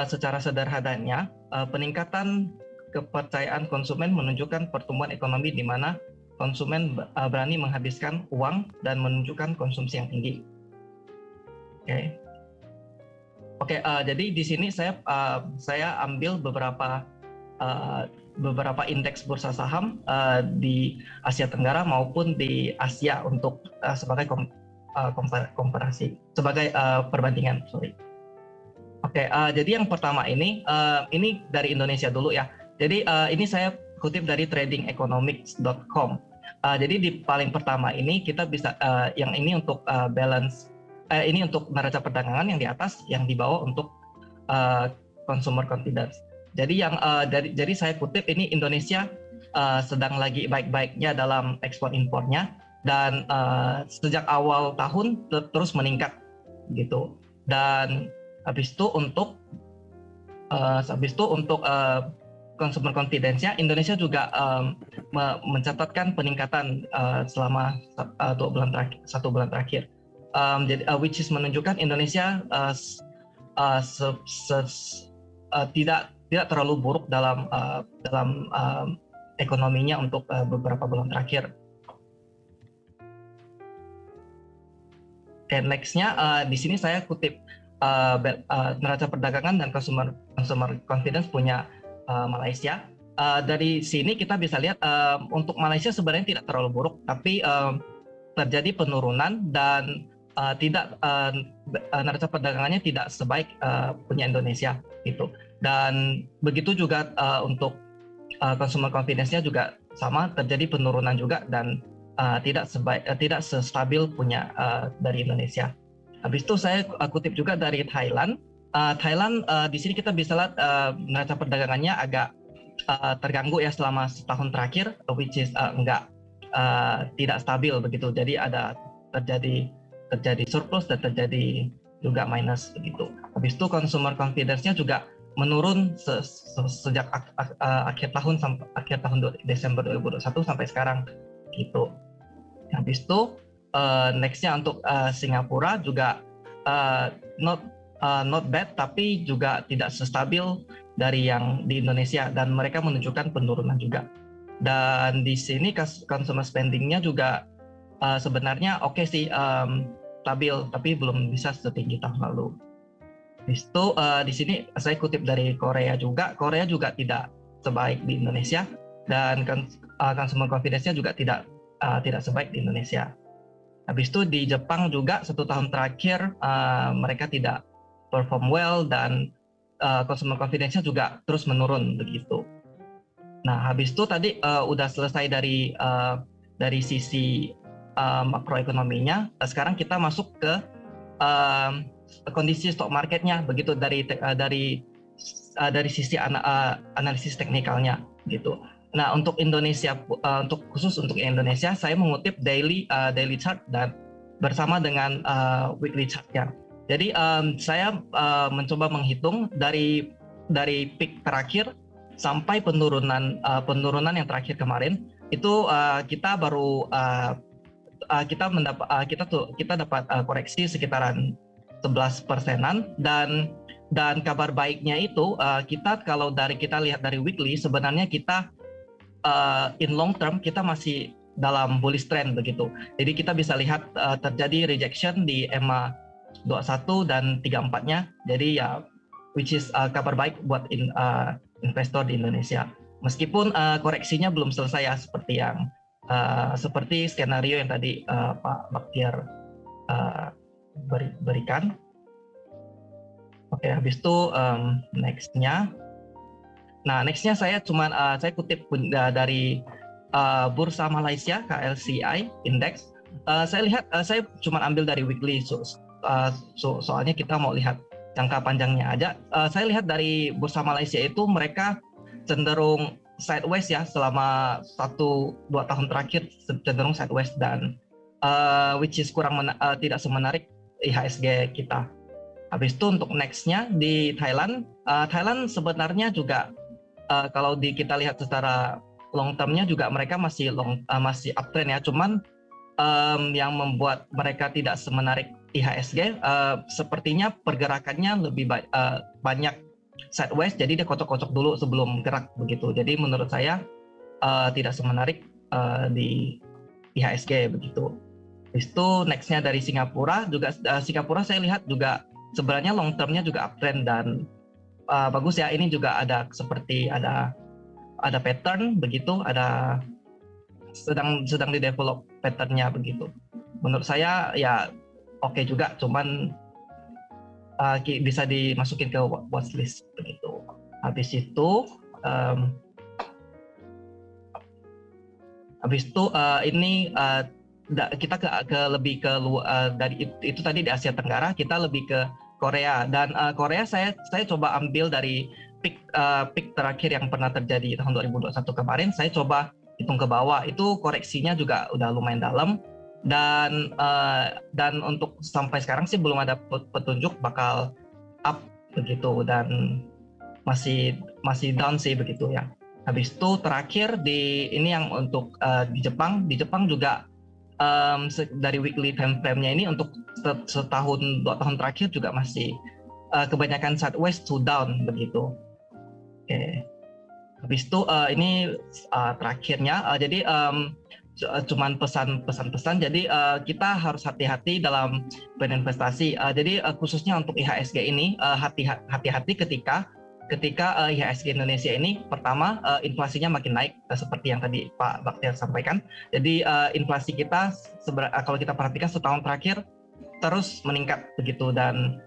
Secara sederhananya, peningkatan kepercayaan konsumen menunjukkan pertumbuhan ekonomi di mana konsumen berani menghabiskan uang dan menunjukkan konsumsi yang tinggi. Oke, jadi di sini saya ambil beberapa indeks bursa saham di Asia Tenggara maupun di Asia untuk sebagai komparasi, sebagai perbandingan. Oke, jadi yang pertama ini dari Indonesia dulu ya. Jadi ini saya kutip dari tradingeconomics.com. Jadi di paling pertama ini kita bisa, yang ini untuk balance, ini untuk neraca perdagangan yang di atas, yang di bawah untuk consumer confidence. Jadi jadi saya kutip ini Indonesia sedang lagi baik-baiknya dalam ekspor impornya, dan sejak awal tahun terus meningkat gitu. Dan Habis itu untuk consumer confidence-nya, Indonesia juga mencatatkan peningkatan selama 1 bulan terakhir. Jadi, which is menunjukkan Indonesia tidak terlalu buruk dalam ekonominya untuk beberapa bulan terakhir. Dan next-nya di sini saya kutip. Neraca perdagangan dan consumer confidence punya Malaysia. Dari sini kita bisa lihat untuk Malaysia sebenarnya tidak terlalu buruk, tapi terjadi penurunan dan neraca perdagangannya tidak sebaik punya Indonesia gitu. Dan begitu juga untuk consumer confidence-nya juga sama, terjadi penurunan juga dan tidak sestabil punya dari Indonesia. Habis itu saya kutip juga dari Thailand. Thailand di sini kita bisa lihat neraca perdagangannya agak terganggu ya selama setahun terakhir, which is tidak stabil begitu. Jadi ada terjadi surplus dan terjadi juga minus begitu. Habis itu consumer confidence-nya juga menurun sejak akhir tahun Desember 2021 sampai sekarang gitu. Habis itu next-nya untuk Singapura juga not bad, tapi juga tidak stabil dari yang di Indonesia, dan mereka menunjukkan penurunan juga. Dan di sini consumer spending-nya juga sebenarnya oke sih, stabil, tapi belum bisa setinggi tahun lalu. Habis itu di sini saya kutip dari Korea juga. Korea juga tidak sebaik di Indonesia, dan consumer confidence-nya juga tidak sebaik di Indonesia. Habis itu di Jepang juga 1 tahun terakhir mereka tidak perform well, dan consumer confidence-nya juga terus menurun begitu. Nah, habis itu tadi udah selesai dari sisi makroekonominya. Sekarang kita masuk ke kondisi stock market-nya begitu dari sisi analisis teknikalnya gitu. Nah, untuk Indonesia, khusus untuk Indonesia, saya mengutip daily chart dan bersama dengan weekly chart-nya. Jadi saya mencoba menghitung dari peak terakhir sampai penurunan yang terakhir kemarin itu kita dapat koreksi sekitaran 11%-an, dan kabar baiknya itu kita kalau kita lihat dari weekly, sebenarnya kita in long term kita masih dalam bullish trend begitu. Jadi kita bisa lihat terjadi rejection di EMA 21 dan 34-nya. Jadi ya which is kabar baik buat investor di Indonesia. Meskipun koreksinya belum selesai ya, seperti skenario yang tadi Pak Bahtiar berikan. Oke, habis itu next-nya Nah, nextnya saya cuman saya kutip dari Bursa Malaysia KLCI Index. Saya lihat saya cuman ambil dari weekly, soalnya kita mau lihat jangka panjangnya aja. Saya lihat dari Bursa Malaysia itu mereka cenderung sideways ya, selama 1-2 tahun terakhir cenderung sideways, dan which is kurang tidak semenarik IHSG kita. Habis itu untuk next-nya di Thailand, Thailand sebenarnya juga kalau kita lihat secara long term-nya juga mereka masih masih uptrend ya, cuman yang membuat mereka tidak semenarik IHSG sepertinya pergerakannya lebih banyak sideways, jadi dia kocok-kocok dulu sebelum gerak begitu. Jadi menurut saya tidak semenarik di IHSG begitu. Habis itu next-nya dari Singapura juga, Singapura saya lihat juga sebenarnya long term-nya juga uptrend dan bagus ya. Ini juga ada seperti ada pattern begitu, ada sedang didevelop patternnya begitu. Menurut saya ya oke juga, cuman bisa dimasukin ke watchlist begitu. Habis itu ini kita ke lebih ke dari itu tadi di Asia Tenggara, kita lebih ke Korea, dan Korea saya coba ambil dari peak terakhir yang pernah terjadi tahun 2021 kemarin. Saya coba hitung ke bawah, itu koreksinya juga udah lumayan dalam, dan untuk sampai sekarang sih belum ada petunjuk bakal up begitu, dan masih down sih begitu ya. Habis itu terakhir ini yang untuk di Jepang juga dari weekly time frame-nya ini untuk setahun 2 tahun terakhir juga masih kebanyakan sideways to down begitu. Oke. Habis itu ini terakhirnya, jadi cuman pesan-pesan. Jadi kita harus hati-hati dalam berinvestasi. Jadi khususnya untuk IHSG ini hati-hati ketika IHSG Indonesia ini, pertama inflasinya makin naik seperti yang tadi Pak Bahtiar sampaikan. Jadi inflasi kita kalau kita perhatikan setahun terakhir terus meningkat begitu, dan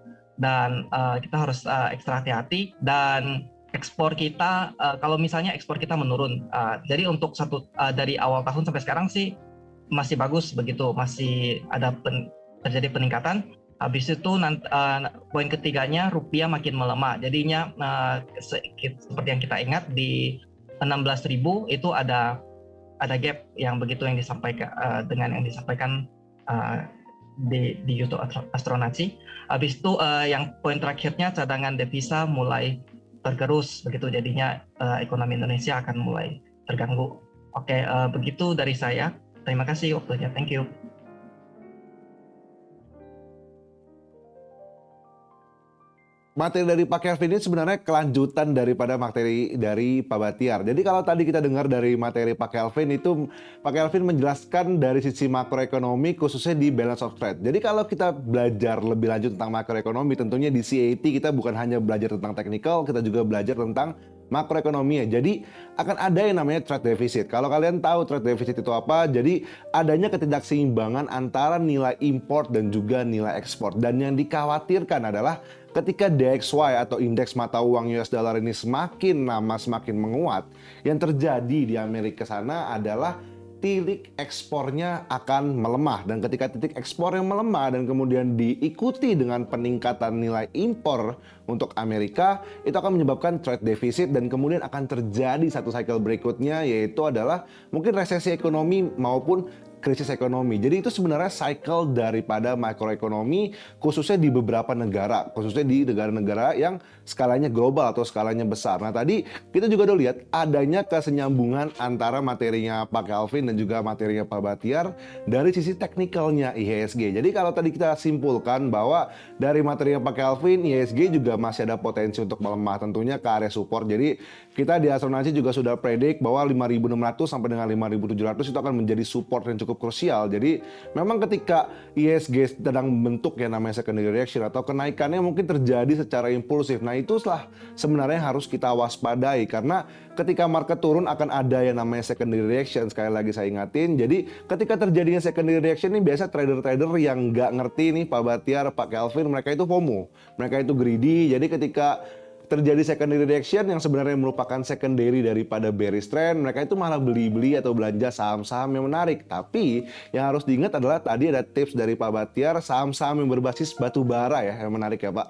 kita harus ekstra hati-hati. Dan ekspor kita, kalau misalnya ekspor kita menurun, jadi untuk dari awal tahun sampai sekarang sih masih bagus begitu, masih ada terjadi peningkatan. Habis itu poin ketiganya, rupiah makin melemah. Jadinya seperti yang kita ingat di 16.000 itu ada gap yang begitu yang disampaikan dengan yang disampaikan di YouTube Astronacci. Habis itu yang poin terakhirnya, cadangan devisa mulai tergerus begitu, jadinya ekonomi Indonesia akan mulai terganggu. Oke, begitu dari saya. Terima kasih waktunya. Thank you. Materi dari Pak Kelvin ini sebenarnya kelanjutan daripada materi dari Pak Bahtiar. Jadi kalau tadi kita dengar dari materi Pak Kelvin itu, Pak Kelvin menjelaskan dari sisi makroekonomi khususnya di balance of trade. Jadi kalau kita belajar lebih lanjut tentang makroekonomi, tentunya di CAT kita bukan hanya belajar tentang teknikal, kita juga belajar tentang makroekonomi ya. Jadi akan ada yang namanya trade deficit. Kalau kalian tahu trade deficit itu apa, jadi adanya ketidakseimbangan antara nilai import dan juga nilai ekspor. Dan yang dikhawatirkan adalah ketika DXY atau indeks mata uang US dollar ini semakin lama semakin menguat, yang terjadi di Amerika sana adalah titik ekspornya akan melemah. Dan ketika titik ekspor yang melemah dan kemudian diikuti dengan peningkatan nilai impor untuk Amerika, itu akan menyebabkan trade deficit, dan kemudian akan terjadi satu cycle berikutnya, yaitu adalah mungkin resesi ekonomi maupun krisis ekonomi. Jadi itu sebenarnya cycle daripada makroekonomi khususnya di beberapa negara, khususnya di negara-negara yang skalanya global atau skalanya besar. Nah tadi kita juga udah lihat adanya kesenyambungan antara materinya Pak Kelvin dan juga materinya Pak Bahtiar dari sisi teknikalnya IHSG. Jadi kalau tadi kita simpulkan bahwa dari materinya Pak Kelvin, IHSG juga masih ada potensi untuk melemah tentunya ke area support. Jadi kita di Astronacci juga sudah predik bahwa 5.600 sampai dengan 5.700 itu akan menjadi support yang cukup krusial. Jadi memang ketika IHSG sedang membentuk yang namanya secondary reaction atau kenaikannya mungkin terjadi secara impulsif. Nah itulah sebenarnya harus kita waspadai, karena ketika market turun akan ada yang namanya secondary reaction. Sekali lagi saya ingatin, jadi ketika terjadinya secondary reaction ini biasa trader-trader yang nggak ngerti nih Pak Bahtiar, Pak Kelvin, mereka itu FOMO, mereka itu greedy. Jadi ketika terjadi secondary reaction yang sebenarnya merupakan secondary daripada bearish trend, mereka itu malah beli-beli atau belanja saham-saham yang menarik. Tapi yang harus diingat adalah tadi ada tips dari Pak Bahtiar, saham-saham yang berbasis batu bara ya yang menarik ya Pak.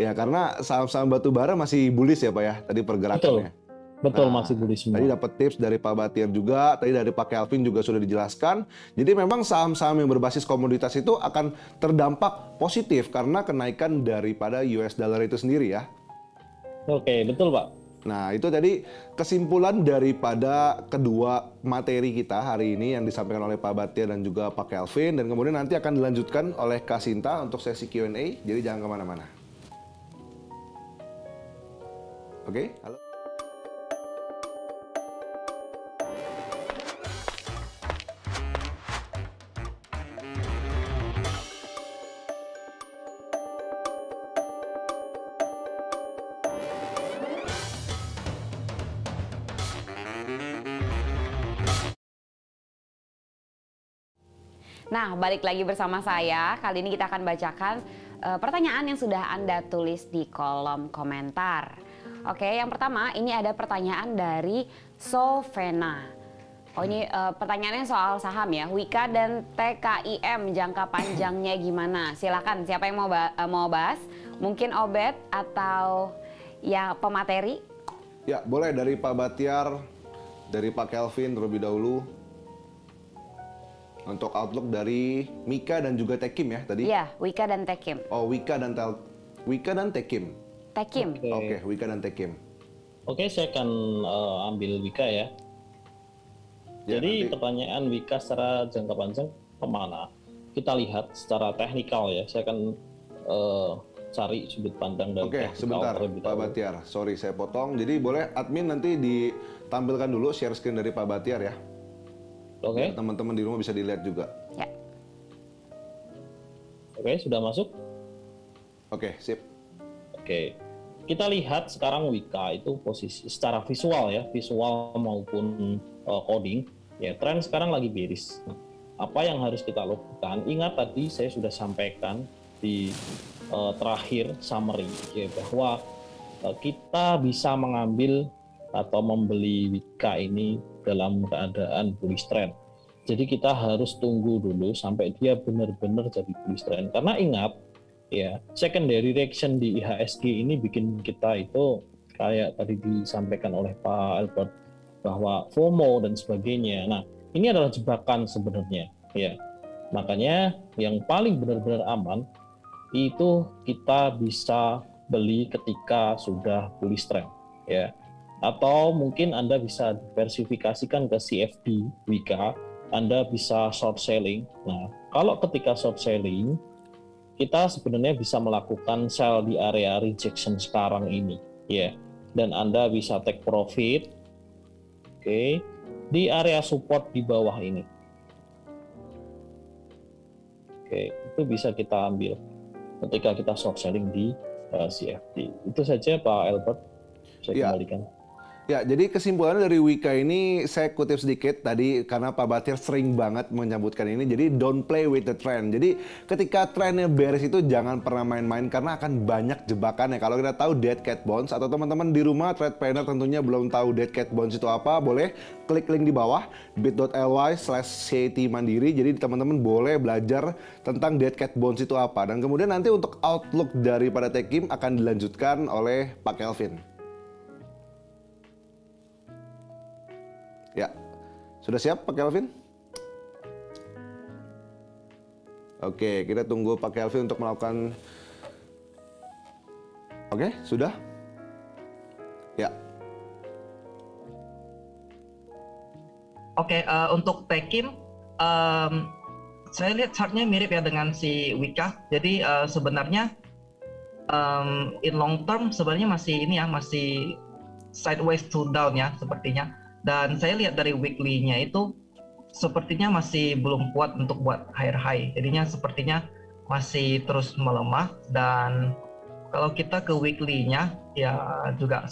Ya karena saham-saham batu bara masih bullish ya Pak ya tadi pergerakannya. Betul. Betul, nah, masih bullish semua. Tadi dapat tips dari Pak Bahtiar juga, tadi dari Pak Kelvin juga sudah dijelaskan. Jadi memang saham-saham yang berbasis komoditas itu akan terdampak positif karena kenaikan daripada US dollar itu sendiri ya. Oke, betul Pak. Nah, itu tadi kesimpulan daripada kedua materi kita hari ini yang disampaikan oleh Pak Bahtiar dan juga Pak Kelvin. Dan kemudian nanti akan dilanjutkan oleh Kak Sinta untuk sesi Q&A, jadi jangan kemana-mana. Oke, halo. Nah, balik lagi bersama saya. Kali ini kita akan bacakan pertanyaan yang sudah Anda tulis di kolom komentar. Oke, yang pertama ini ada pertanyaan dari Sovena. Oh, ini pertanyaannya soal saham ya. Wika dan TKIM jangka panjangnya gimana? Silakan, siapa yang mau bahas? Mungkin Obed atau ya pemateri? Ya, boleh dari Pak Bahtiar, dari Pak Kelvin terlebih dahulu. Untuk outlook dari Mika dan juga Tekim ya tadi? Iya, Wika dan Tekim. Oh, Wika dan Tekim. Tekim. Oke, okay, Wika dan Tekim. Oke, saya akan ambil Wika ya. Jadi nanti pertanyaan Wika secara jangka panjang kemana? Kita lihat secara teknikal ya. Saya akan cari sudut pandang dari teknikal. Oke, sebentar Pak Bahtiar. Sorry, saya potong. Jadi boleh admin nanti ditampilkan dulu share screen dari Pak Bahtiar ya. Oke, okay. Teman-teman di rumah bisa dilihat juga. Ya. Oke, okay, sudah masuk? Oke, okay, sip. Oke, okay. Kita lihat sekarang Wika itu posisi secara visual ya, visual maupun coding. Ya, tren sekarang lagi bearish. Apa yang harus kita lakukan? Ingat tadi saya sudah sampaikan di terakhir summary ya, bahwa kita bisa mengambil atau membeli Wika ini dalam keadaan bullish trend. Jadi kita harus tunggu dulu sampai dia benar-benar jadi bullish trend. Karena ingat ya, secondary reaction di IHSG ini bikin kita itu kayak tadi disampaikan oleh Pak Albert bahwa FOMO dan sebagainya. Nah, ini adalah jebakan sebenarnya ya. Makanya yang paling benar-benar aman itu kita bisa beli ketika sudah bullish trend ya. Atau mungkin Anda bisa diversifikasikan ke CFD Wika, Anda bisa short selling. Nah, kalau ketika short selling, kita sebenarnya bisa melakukan sell di area rejection sekarang ini, ya. Yeah. Dan Anda bisa take profit, oke, okay, di area support di bawah ini. Oke, okay, itu bisa kita ambil ketika kita short selling di CFD. Itu saja Pak Albert, saya kembalikan. Yeah. Ya, jadi kesimpulannya dari Wika ini saya kutip sedikit tadi karena Pak Bahtiar sering banget menyebutkan ini. Jadi don't play with the trend. Jadi ketika trennya bearish itu jangan pernah main-main karena akan banyak jebakannya. Kalau kita tahu dead cat bonds atau teman-teman di rumah trade planner tentunya belum tahu dead cat bonds itu apa, boleh klik link di bawah bit.ly/CAT Mandiri. Jadi teman-teman boleh belajar tentang dead cat bonds itu apa. Dan kemudian nanti untuk outlook daripada Tekim akan dilanjutkan oleh Pak Kelvin. Ya, sudah siap Pak Kelvin? Oke, kita tunggu Pak Kelvin untuk melakukan. Oke, sudah? Ya. Oke, untuk Tekim, saya lihat chartnya mirip ya dengan si Wika. Jadi sebenarnya in long term sebenarnya masih ini ya, masih sideways to down ya sepertinya. Dan saya lihat dari weekly-nya itu sepertinya masih belum kuat untuk buat high. Jadinya sepertinya masih terus melemah. Dan kalau kita ke weekly-nya ya juga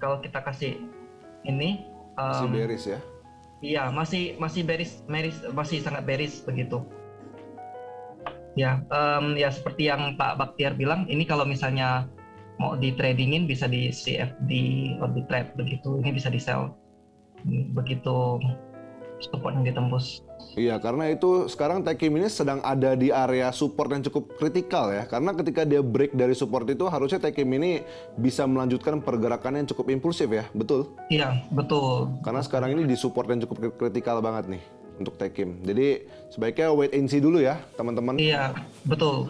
kalau kita kasih ini masih bearish ya? Iya, masih bearish, masih sangat bearish begitu. Ya, ya seperti yang Pak Bahtiar bilang, ini kalau misalnya mau ditradingin bisa di CFD Orbitrade begitu, ini bisa di sell begitu support yang ditembus. Iya, karena itu sekarang TKIM ini sedang ada di area support yang cukup kritikal ya. Karena ketika dia break dari support itu, harusnya TKIM ini bisa melanjutkan pergerakan yang cukup impulsif ya, betul? Iya, betul. Karena sekarang ini di support yang cukup kritikal banget nih untuk TKIM. Jadi sebaiknya wait and see dulu ya, teman-teman. Iya, betul.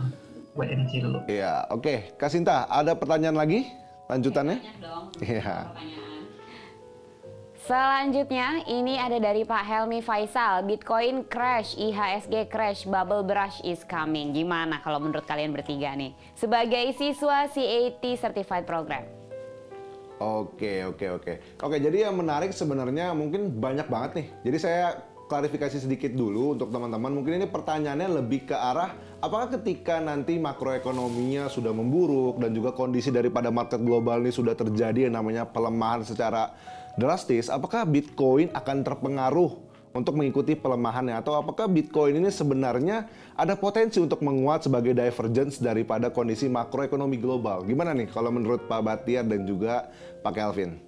Wait and see dulu. Iya, oke. Kak Sinta, ada pertanyaan lagi? Lanjutannya? Banyak dong. Iya. Selanjutnya, ini ada dari Pak Helmi Faisal. Bitcoin crash, IHSG crash, bubble brush is coming. Gimana kalau menurut kalian bertiga nih? Sebagai siswa CAT Certified Program. Oke, jadi yang menarik sebenarnya mungkin banyak banget nih. Jadi saya klarifikasi sedikit dulu untuk teman-teman. Mungkin ini pertanyaannya lebih ke arah apakah ketika nanti makroekonominya sudah memburuk dan juga kondisi daripada market global ini sudah terjadi yang namanya pelemahan secara drastis, apakah Bitcoin akan terpengaruh untuk mengikuti pelemahannya, atau apakah Bitcoin ini sebenarnya ada potensi untuk menguat sebagai divergence daripada kondisi makroekonomi global? Gimana nih kalau menurut Pak Bahtiar dan juga Pak Kelvin?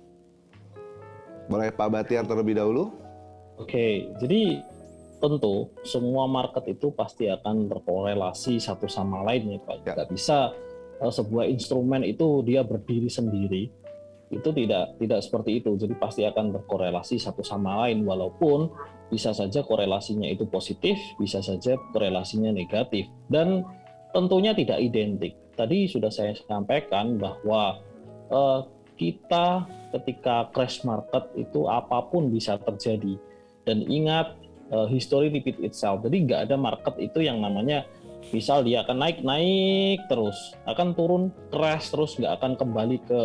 Boleh Pak Bahtiar terlebih dahulu? Oke, jadi tentu semua market itu pasti akan berkorelasi satu sama lainnya, Pak. Tidak bisa sebuah instrumen itu dia berdiri sendiri. Itu tidak seperti itu, jadi pasti akan berkorelasi satu sama lain, walaupun bisa saja korelasinya itu positif, bisa saja korelasinya negatif, dan tentunya tidak identik. Tadi sudah saya sampaikan bahwa kita ketika crash market itu apapun bisa terjadi, dan ingat history repeat itself, jadi nggak ada market itu yang namanya misal dia akan naik terus, akan turun crash terus, nggak akan kembali ke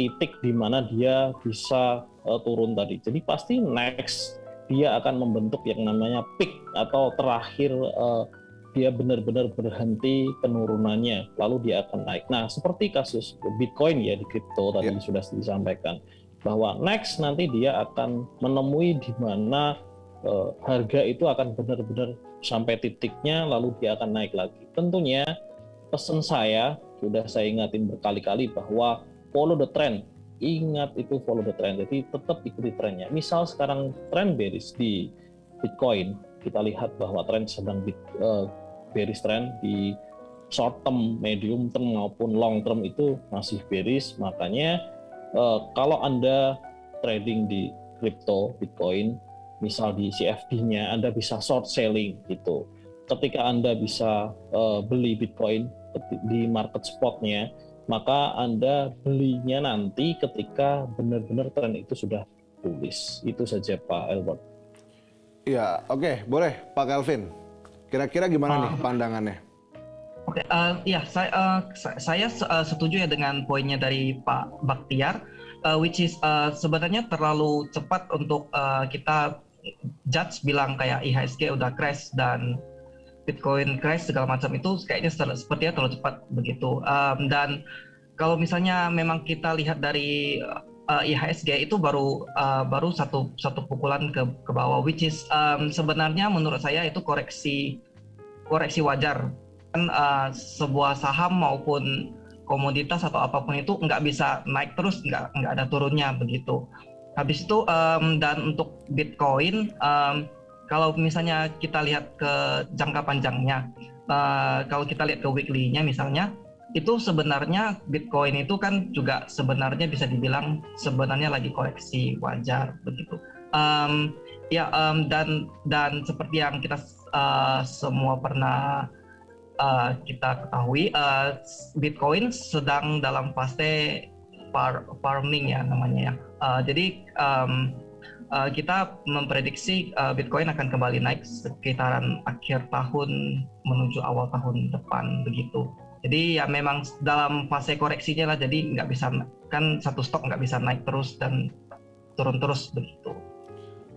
titik di mana dia bisa turun tadi. Jadi pasti next dia akan membentuk yang namanya peak atau terakhir dia benar-benar berhenti penurunannya, lalu dia akan naik. Nah, seperti kasus Bitcoin ya di kripto tadi sudah disampaikan bahwa next nanti dia akan menemui di mana harga itu akan benar-benar sampai titiknya, lalu dia akan naik lagi. Tentunya pesan saya sudah saya ingatin berkali-kali bahwa follow the trend, ingat itu follow the trend, jadi tetap ikuti trennya. Misal sekarang trend bearish di Bitcoin, kita lihat bahwa trend sedang bearish trend di short term, medium term maupun long term itu masih bearish. Makanya kalau Anda trading di crypto Bitcoin, misal di CFD-nya Anda bisa short selling gitu. Ketika Anda bisa beli Bitcoin di market spotnya, maka Anda belinya nanti ketika benar-benar tren itu sudah bullish. Itu saja Pak Elbert. Iya, oke, boleh Pak Kelvin. Kira-kira gimana nih pandangannya? Oke, ya saya setuju ya dengan poinnya dari Pak Bahtiar, which is sebenarnya terlalu cepat untuk kita judge bilang kayak IHSG udah crash dan Bitcoin crash segala macam itu kayaknya sepertinya terlalu cepat begitu. Dan kalau misalnya memang kita lihat dari IHSG itu baru satu pukulan ke bawah, which is sebenarnya menurut saya itu koreksi wajar. Kan sebuah saham maupun komoditas atau apapun itu nggak bisa naik terus, nggak ada turunnya begitu. Habis itu dan untuk Bitcoin. Kalau misalnya kita lihat ke jangka panjangnya, kalau kita lihat ke weekly-nya misalnya, itu sebenarnya Bitcoin itu kan juga sebenarnya bisa dibilang sebenarnya lagi koreksi wajar begitu. Dan seperti yang kita semua pernah kita ketahui, Bitcoin sedang dalam fase farming ya namanya ya. Jadi kita memprediksi Bitcoin akan kembali naik sekitaran akhir tahun menuju awal tahun depan begitu. Jadi ya memang dalam fase koreksinya lah, jadi nggak bisa, kan satu stok nggak bisa naik terus dan turun terus begitu.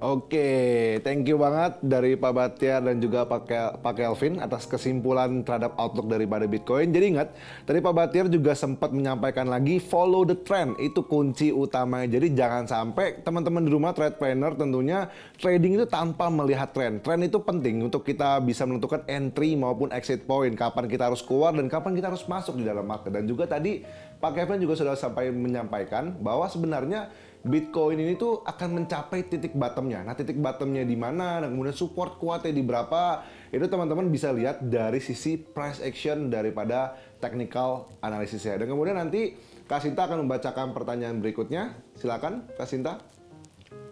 Oke, thank you banget dari Pak Bahtiar dan juga Pak Kelvin atas kesimpulan terhadap outlook daripada Bitcoin. Jadi ingat, tadi Pak Bahtiar juga sempat menyampaikan lagi follow the trend, itu kunci utamanya. Jadi jangan sampai teman-teman di rumah trade planner tentunya trading itu tanpa melihat trend. Trend itu penting untuk kita bisa menentukan entry maupun exit point, kapan kita harus keluar dan kapan kita harus masuk di dalam market. Dan juga tadi Pak Kelvin juga sudah sampai menyampaikan bahwa sebenarnya Bitcoin ini tuh akan mencapai titik bottomnya. Nah, titik bottomnya di mana dan kemudian support kuatnya di berapa, itu teman-teman bisa lihat dari sisi price action daripada technical analisisnya. Dan kemudian nanti Kak Sinta akan membacakan pertanyaan berikutnya. Silakan Kak Sinta.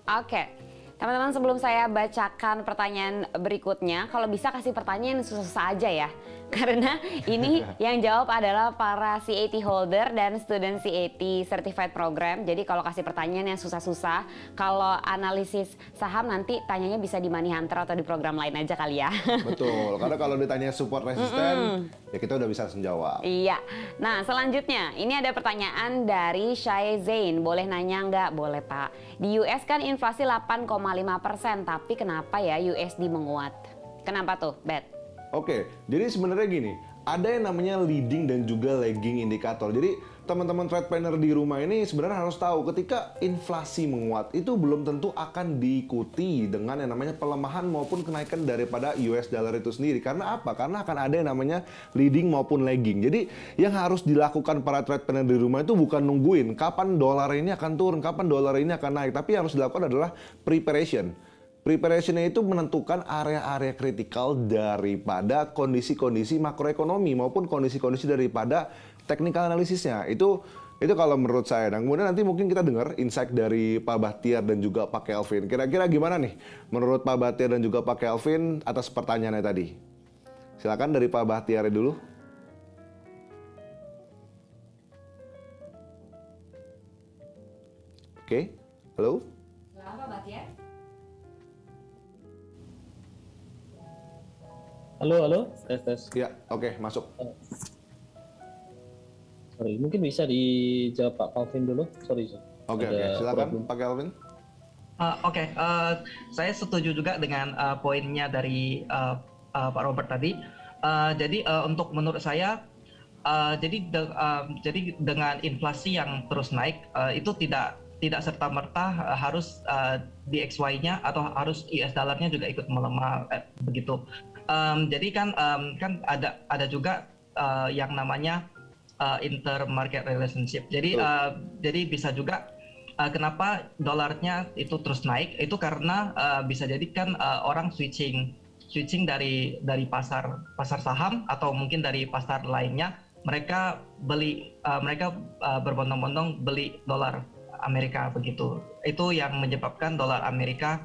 Oke, teman-teman, sebelum saya bacakan pertanyaan berikutnya, kalau bisa kasih pertanyaan yang susah-susah aja ya. Karena ini yang jawab adalah para CAT Holder dan student CAT Certified Program. Jadi kalau kasih pertanyaan yang susah-susah, kalau analisis saham nanti tanyanya bisa di Money Hunter atau di program lain aja kali ya. Betul, karena kalau ditanya support resisten, ya kita udah bisa langsung jawab. Iya, nah selanjutnya ini ada pertanyaan dari Syai Zain. Boleh nanya nggak? Boleh Pak. Di US kan inflasi 8,5%, tapi kenapa ya USD menguat? Kenapa tuh, Bet? Oke, jadi sebenarnya gini, ada yang namanya leading dan juga lagging indikator. Jadi teman-teman trade planner di rumah ini sebenarnya harus tahu ketika inflasi menguat itu belum tentu akan diikuti dengan yang namanya pelemahan maupun kenaikan daripada US dollar itu sendiri. Karena apa? Karena akan ada yang namanya leading maupun lagging. Jadi yang harus dilakukan para trade planner di rumah itu bukan nungguin kapan dolar ini akan turun, kapan dolar ini akan naik, tapi yang harus dilakukan adalah preparation. Preparationnya itu menentukan area-area kritikal daripada kondisi-kondisi makroekonomi maupun kondisi-kondisi daripada technical analisisnya. Itu kalau menurut saya. Dan kemudian nanti mungkin kita dengar insight dari Pak Bahtiar dan juga Pak Kelvin. Kira-kira gimana nih menurut Pak Bahtiar dan juga Pak Kelvin atas pertanyaannya tadi? Silakan dari Pak Bahtiar dulu. Oke, halo. Selamat Pak Bahtiar. Halo, halo, tes. Ya, oke, masuk. Sorry, mungkin bisa dijawab Pak Calvin dulu. Sorry. Oke, silakan Pak Calvin. Oke, saya setuju juga dengan poinnya dari Pak Robert tadi. Jadi untuk menurut saya, jadi dengan inflasi yang terus naik itu tidak serta-merta harus DXY-nya atau harus US dollar-nya juga ikut melemah begitu. Jadi kan ada juga yang namanya intermarket relationship. Jadi bisa juga kenapa dolarnya itu terus naik itu karena bisa jadi kan orang switching dari pasar saham atau mungkin dari pasar lainnya, mereka berbondong-bondong beli dolar Amerika begitu. Itu yang menyebabkan dolar Amerika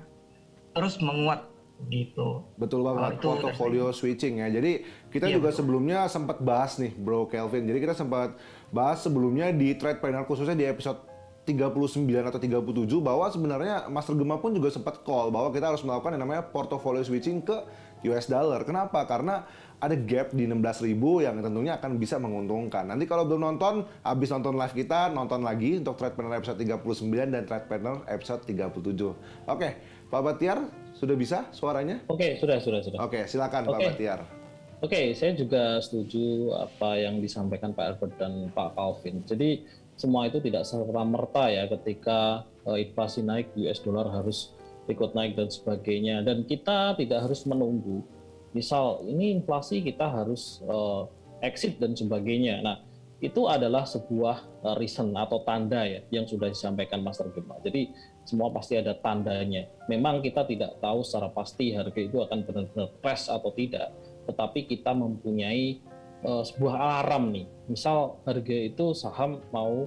terus menguat. Gitu. Betul banget, portfolio switching ya. Jadi kita juga betul. Sebelumnya sempat bahas nih Bro Kelvin. Jadi kita sempat bahas sebelumnya di Trade Panel khususnya di episode 39 atau 37 bahwa sebenarnya Master Gema pun juga sempat call bahwa kita harus melakukan yang namanya portfolio switching ke US dollar. Kenapa? Karena ada gap di 16.000 yang tentunya akan bisa menguntungkan. Nanti kalau belum nonton, habis nonton live kita, nonton lagi untuk Trade Panel episode 39 dan Trade Panel episode 37. Oke, Pak Bahtiar, sudah bisa suaranya? Oke, sudah. Oke, silakan Pak Bahtiar. Oke, saya juga setuju apa yang disampaikan Pak Albert dan Pak Calvin. Jadi semua itu tidak serta-merta ya ketika inflasi naik US dollar harus ikut naik dan sebagainya. Dan kita tidak harus menunggu. Misal ini inflasi kita harus exit dan sebagainya. Nah, itu adalah sebuah reason atau tanda ya yang sudah disampaikan Master Gema. Jadi semua pasti ada tandanya. Memang kita tidak tahu secara pasti harga itu akan benar-benar crash atau tidak, tetapi kita mempunyai sebuah alarm nih. Misal harga itu saham mau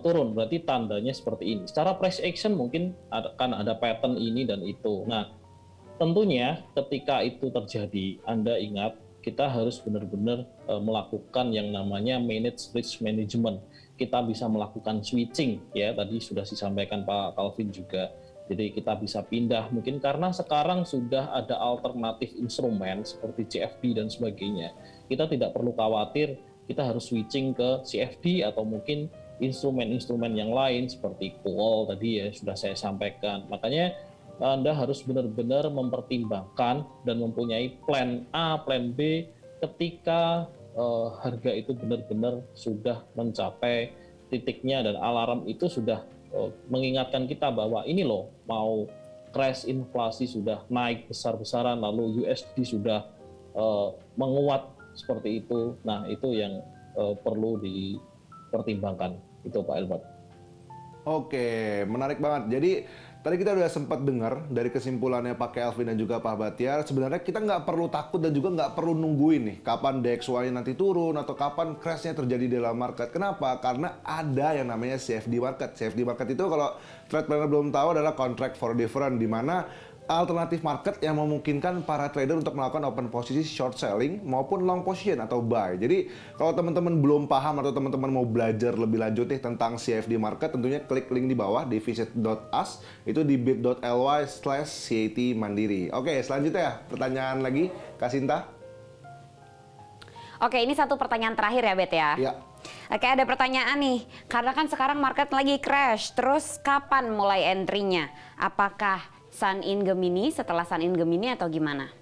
turun, berarti tandanya seperti ini. Secara price action mungkin akan ada pattern ini dan itu. Nah, tentunya ketika itu terjadi, Anda ingat kita harus benar-benar melakukan yang namanya manage risk management. Kita bisa melakukan switching ya, tadi sudah disampaikan Pak Calvin juga. Jadi kita bisa pindah mungkin karena sekarang sudah ada alternatif instrumen seperti CFD dan sebagainya. Kita tidak perlu khawatir kita harus switching ke CFD atau mungkin instrumen-instrumen yang lain seperti call tadi ya sudah saya sampaikan. Makanya Anda harus benar-benar mempertimbangkan dan mempunyai plan A, plan B ketika harga itu benar-benar sudah mencapai titiknya dan alarm itu sudah mengingatkan kita bahwa ini loh mau crash, inflasi sudah naik besar-besaran, lalu USD sudah menguat seperti itu. Nah, itu yang perlu dipertimbangkan. Itu Pak Elbert. Oke, menarik banget. Jadi tadi kita udah sempat dengar dari kesimpulannya Pak Kelvin dan juga Pak Bahtiar, sebenarnya kita nggak perlu takut dan juga nggak perlu nungguin nih kapan DXY nanti turun atau kapan crashnya terjadi dalam market. Kenapa? Karena ada yang namanya CFD market. CFD market itu kalau Trade Planner belum tahu adalah contract for difference, di mana alternatif market yang memungkinkan para trader untuk melakukan open posisi short selling maupun long position atau buy. Jadi kalau teman-teman belum paham atau teman-teman mau belajar lebih lanjut nih tentang CFD market, tentunya klik link di bawah di visit.us, itu di bit.ly/CAT Mandiri. Oke, selanjutnya pertanyaan lagi Kak Sinta. Oke, ini satu pertanyaan terakhir ya Bet ya. Iya. Oke, ada pertanyaan nih, karena kan sekarang market lagi crash, terus kapan mulai entry-nya? Apakah Sun in Gemini setelah Sun in Gemini atau gimana?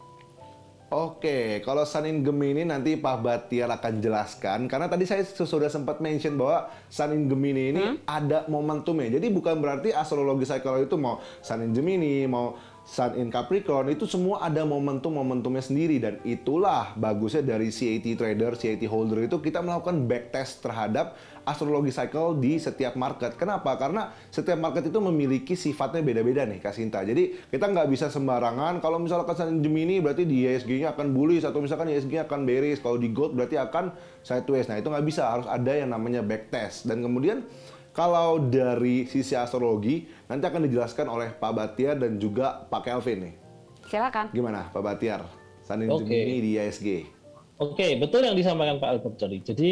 Oke, kalau Sun in Gemini nanti Pak Bahtiar akan jelaskan. Karena tadi saya sudah sempat mention bahwa Sun in Gemini ini ada momentumnya. Jadi bukan berarti astrologi cycle itu mau Sun in Gemini, mau Sun in Capricorn, itu semua ada momentum-momentumnya sendiri. Dan itulah bagusnya dari CAT Trader, CAT Holder itu kita melakukan backtest terhadap astrologi cycle di setiap market. Kenapa? Karena setiap market itu memiliki sifatnya beda-beda nih Kak Sinta. Jadi kita nggak bisa sembarangan. Kalau misalkan Sun in Gemini berarti di IHSG-nya akan bullish, atau misalkan IHSG-nya akan bearish. Kalau di gold berarti akan sideways. Nah itu nggak bisa, harus ada yang namanya backtest. Dan kemudian kalau dari sisi astrologi, nanti akan dijelaskan oleh Pak Bahtiar dan juga Pak Kelvin nih. Silakan. Gimana Pak Bahtiar? Sun in Gemini di IHSG. Oke, betul yang disampaikan Pak Albert tadi. Jadi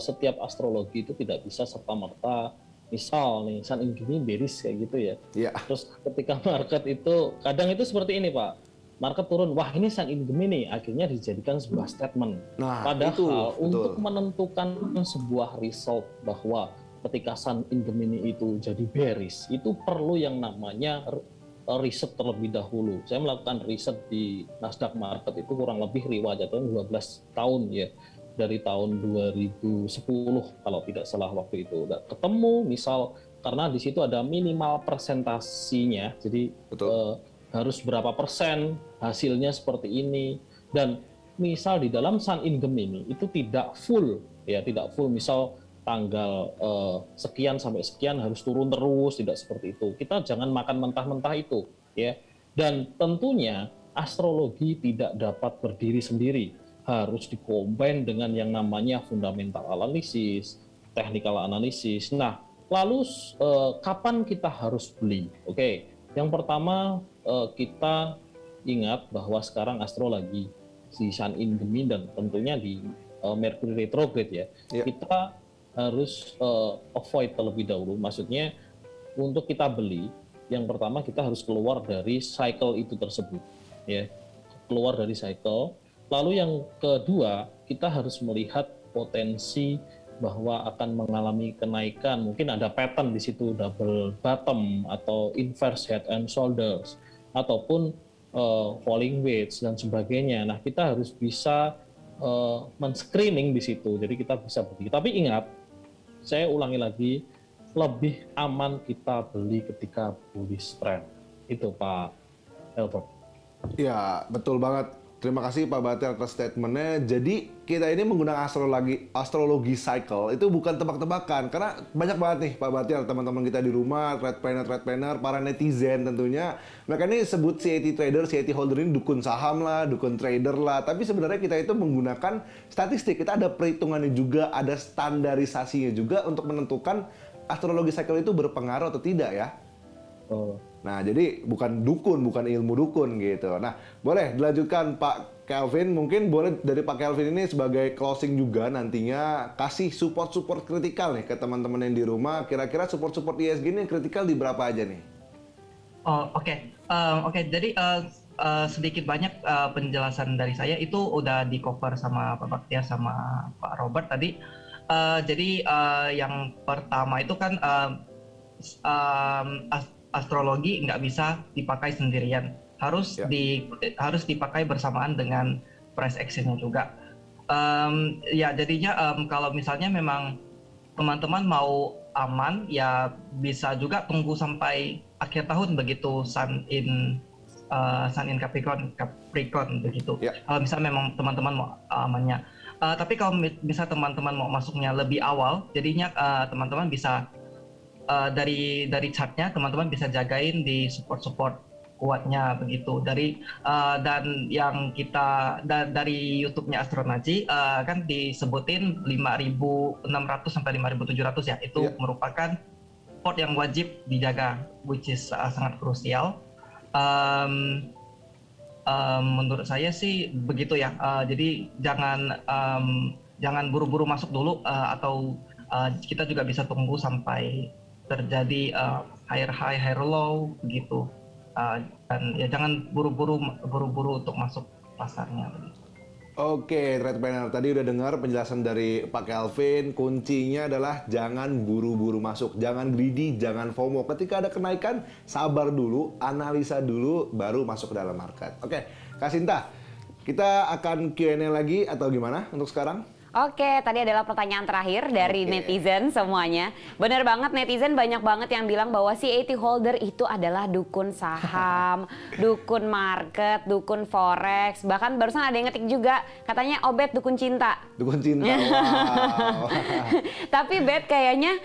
setiap astrologi itu tidak bisa serta-merta, misal nih Sun in Gemini bearish kayak gitu ya. Iya. Terus ketika market itu, kadang itu seperti ini Pak. Market turun, wah ini Sun in Gemini, akhirnya dijadikan sebuah statement. Nah, padahal itu, untuk menentukan sebuah result bahwa ketika Sun in Gemini itu jadi bearish, itu perlu yang namanya riset terlebih dahulu. Saya melakukan riset di Nasdaq market itu kurang lebih riwayatnya 12 tahun ya, dari tahun 2010 kalau tidak salah waktu itu. Nah, ketemu misal karena di situ ada minimal presentasinya, jadi harus berapa persen hasilnya seperti ini, dan misal di dalam Sun in Gemini itu tidak full ya, tidak full misal tanggal sekian sampai sekian harus turun terus, tidak seperti itu. Kita jangan makan mentah-mentah itu ya. Dan tentunya astrologi tidak dapat berdiri sendiri, harus dikombin dengan yang namanya fundamental analisis, technical analisis. Nah, lalu kapan kita harus beli? Oke, yang pertama kita ingat bahwa sekarang astrologi di Sun in Gemini dan tentunya di Mercury retrograde ya. Yeah. Kita harus avoid terlebih dahulu. Maksudnya untuk kita beli, yang pertama kita harus keluar dari cycle itu tersebut, ya, keluar dari cycle. Lalu yang kedua kita harus melihat potensi bahwa akan mengalami kenaikan. Mungkin ada pattern di situ, double bottom atau inverse head and shoulders ataupun falling wedge dan sebagainya. Nah kita harus bisa men-screening di situ. Jadi kita bisa beli. Tapi ingat, saya ulangi lagi, lebih aman kita beli ketika bullish trend. Itu Pak Elbert. Ya, betul banget. Terima kasih Pak Bahtiar atas statementnya. Jadi kita ini menggunakan astrologi cycle itu bukan tebak-tebakan, karena banyak banget nih Pak Bahtiar, teman-teman kita di rumah, trade planner, para netizen tentunya. Mereka ini sebut CAT trader, CAT holder ini dukun saham lah, dukun trader lah. Tapi sebenarnya kita itu menggunakan statistik, kita ada perhitungannya juga, ada standarisasinya juga untuk menentukan astrologi cycle itu berpengaruh atau tidak ya. Oh. Nah, jadi bukan dukun, bukan ilmu dukun gitu. Nah, boleh dilanjutkan Pak Kelvin. Mungkin boleh dari Pak Kelvin ini sebagai closing juga nantinya kasih support-support kritikal nih ke teman-teman yang di rumah. Kira-kira support-support IHSG ini kritikal di berapa aja nih? Oh, oke. Jadi sedikit banyak penjelasan dari saya itu udah di cover sama Pak Bahtiar sama Pak Robert tadi. Jadi yang pertama itu kan astrologi nggak bisa dipakai sendirian, harus harus dipakai bersamaan dengan price action-nya juga. Ya jadinya kalau misalnya memang teman-teman mau aman, ya bisa juga tunggu sampai akhir tahun begitu Sun in Capricorn begitu. Kalau misalnya memang teman-teman mau amannya. Tapi kalau misalnya teman-teman mau masuknya lebih awal, jadinya teman-teman bisa dari chartnya teman-teman bisa jagain di support-support kuatnya begitu. Dari dan yang kita dari YouTube-nya Astronacci kan disebutin 5.600 sampai 5.700 ya, itu merupakan support yang wajib dijaga, which is sangat krusial. Menurut saya sih begitu ya. Jadi jangan buru-buru masuk dulu, atau kita juga bisa tunggu sampai terjadi higher high, higher low begitu. Dan ya jangan buru-buru untuk masuk pasarnya. Oke, Trade Panel, tadi udah dengar penjelasan dari Pak Calvin. Kuncinya adalah jangan buru-buru masuk, jangan greedy, jangan FOMO. Ketika ada kenaikan, sabar dulu, analisa dulu, baru masuk ke dalam market. Oke, Kak Sinta, kita akan Q&A lagi atau gimana untuk sekarang? Oke, tadi adalah pertanyaan terakhir dari netizen semuanya. Bener banget, netizen banyak banget yang bilang bahwa CAT Holder itu adalah dukun saham, dukun market, dukun forex. Bahkan barusan ada yang ngetik juga, katanya Obed dukun cinta. Dukun cinta, wow. Tapi Bet, kayaknya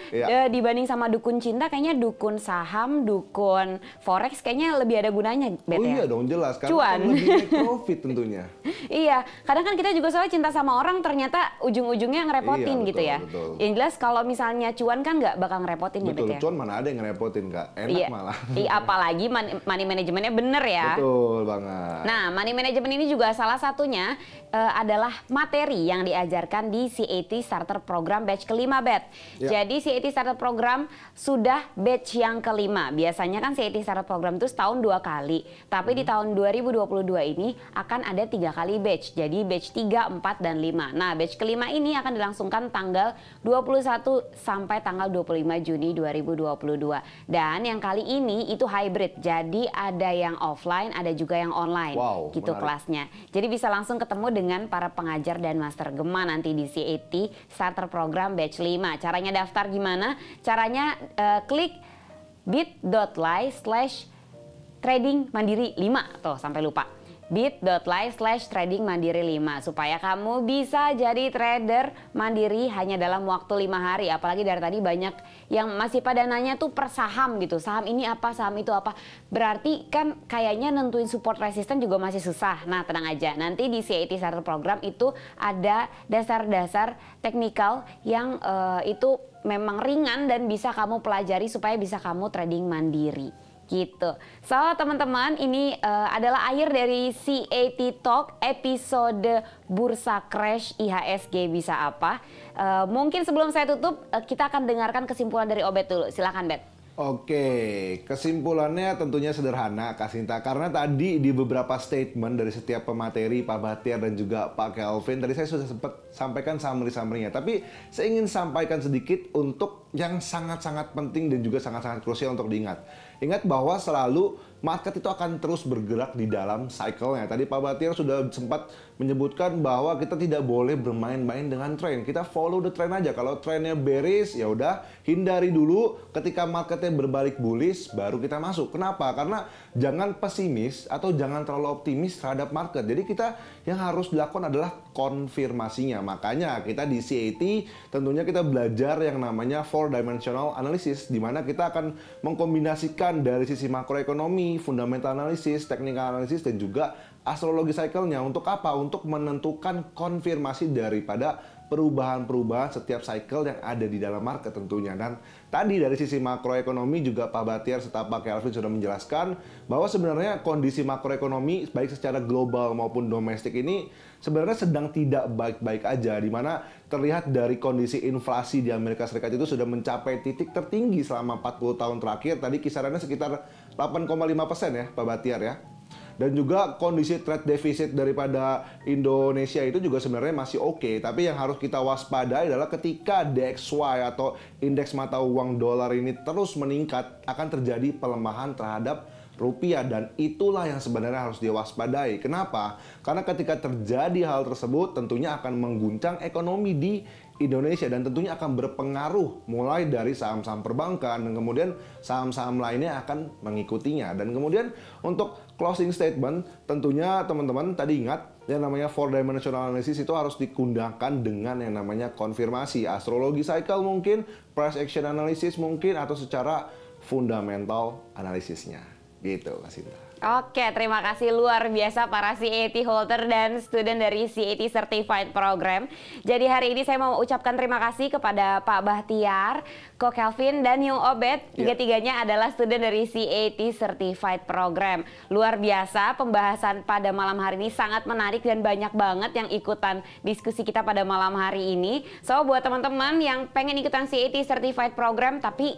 dibanding sama dukun cinta, kayaknya dukun saham, dukun forex kayaknya lebih ada gunanya, Bet. Oh iya dong, jelas. Karena cuan. Kan lebih make profit tentunya. Iya, kadang kan kita juga soalnya cinta sama orang, ternyata ujung-ujungnya ngerepotin betul, gitu ya. Betul. Yang jelas kalau misalnya cuan kan nggak bakal ngerepotin ya. Cuan mana ada yang ngerepotin, Kak. Enak malah. Apalagi money manajemennya bener ya. Betul banget. Nah, money management ini juga salah satunya adalah materi yang diajarkan di CAT Starter Program batch ke-5, Bet. Jadi CAT Starter Program sudah batch yang ke-5. Biasanya kan CAT Starter Program itu setahun 2 kali. Tapi di tahun 2022 ini akan ada 3 kali batch. Jadi batch 3, 4, dan 5. Nah, batch ke-5 ini akan dilangsungkan tanggal 21 sampai tanggal 25 Juni 2022. Dan yang kali ini itu hybrid. Jadi ada yang offline, ada juga yang online. Wow, gitu menarik kelasnya. Jadi bisa langsung ketemu dengan para pengajar dan master Gema nanti di CAT Starter Program batch 5. Caranya daftar gimana? Caranya klik bit.ly/tradingmandiri5. Tuh, sampai lupa. bit.ly/tradingmandiri5 supaya kamu bisa jadi trader mandiri hanya dalam waktu 5 hari. Apalagi dari tadi banyak yang masih pada nanya tuh per saham gitu, saham ini apa, saham itu apa. Berarti kan kayaknya nentuin support resisten juga masih susah. Nah, tenang aja, nanti di CAT Starter Program itu ada dasar-dasar teknikal yang itu memang ringan dan bisa kamu pelajari supaya bisa kamu trading mandiri gitu. So, teman-teman, ini adalah akhir dari CAT Talk episode Bursa Crash IHSG Bisa Apa. Mungkin sebelum saya tutup, kita akan dengarkan kesimpulan dari Obed dulu. Silakan, Bet. Oke, kesimpulannya tentunya sederhana, Kak Sinta. Karena tadi di beberapa statement dari setiap pemateri, Pak Bahtiar dan juga Pak Calvin, tadi saya sudah sempat sampaikan summary-summary-nya. Tapi saya ingin sampaikan sedikit untuk yang sangat-sangat penting dan juga sangat-sangat krusial untuk diingat. Ingat bahwa selalu market itu akan terus bergerak di dalam cycle-nya. Tadi Pak Bahtiar sudah sempat menyebutkan bahwa kita tidak boleh bermain-main dengan tren. Kita follow the trend aja. Kalau trennya bearish, ya udah hindari dulu. Ketika marketnya berbalik bullish, baru kita masuk. Kenapa? Karena jangan pesimis atau jangan terlalu optimis terhadap market. Jadi kita yang harus dilakukan adalah konfirmasinya. Makanya kita di CAT tentunya kita belajar yang namanya 4-dimensional analysis, di mana kita akan mengkombinasikan dari sisi makroekonomi, fundamental analisis, teknikal analisis, dan juga astrologi cycle-nya. Untuk apa? Untuk menentukan konfirmasi daripada perubahan-perubahan setiap cycle yang ada di dalam market tentunya. Dan tadi dari sisi makroekonomi juga Pak Bahtiar serta Pak Calvin sudah menjelaskan bahwa sebenarnya kondisi makroekonomi baik secara global maupun domestik ini sebenarnya sedang tidak baik-baik aja, di mana terlihat dari kondisi inflasi di Amerika Serikat itu sudah mencapai titik tertinggi selama 40 tahun terakhir. Tadi kisarannya sekitar 8,5% ya Pak Bahtiar ya. Dan juga kondisi trade deficit daripada Indonesia itu juga sebenarnya masih oke. Tapi yang harus kita waspadai adalah ketika DXY atau indeks mata uang dolar ini terus meningkat, akan terjadi pelemahan terhadap rupiah, dan itulah yang sebenarnya harus diwaspadai. Kenapa? Karena ketika terjadi hal tersebut tentunya akan mengguncang ekonomi di Indonesia dan tentunya akan berpengaruh mulai dari saham-saham perbankan dan kemudian saham-saham lainnya akan mengikutinya. Dan kemudian untuk closing statement tentunya teman-teman tadi ingat yang namanya four dimensional analysis itu harus dikundangkan dengan yang namanya konfirmasi astrologi cycle mungkin, price action analysis mungkin, atau secara fundamental analisisnya. Gitu, Kak Sinta. Oke, terima kasih luar biasa para CAT holder dan student dari CAT Certified Program. Jadi hari ini saya mau ucapkan terima kasih kepada Pak Bahtiar, Ko Kelvin, dan Yung Obed. Tiga-tiganya adalah student dari CAT Certified Program. Luar biasa, pembahasan pada malam hari ini sangat menarik dan banyak banget yang ikutan diskusi kita pada malam hari ini. So, buat teman-teman yang pengen ikutan CAT Certified Program tapi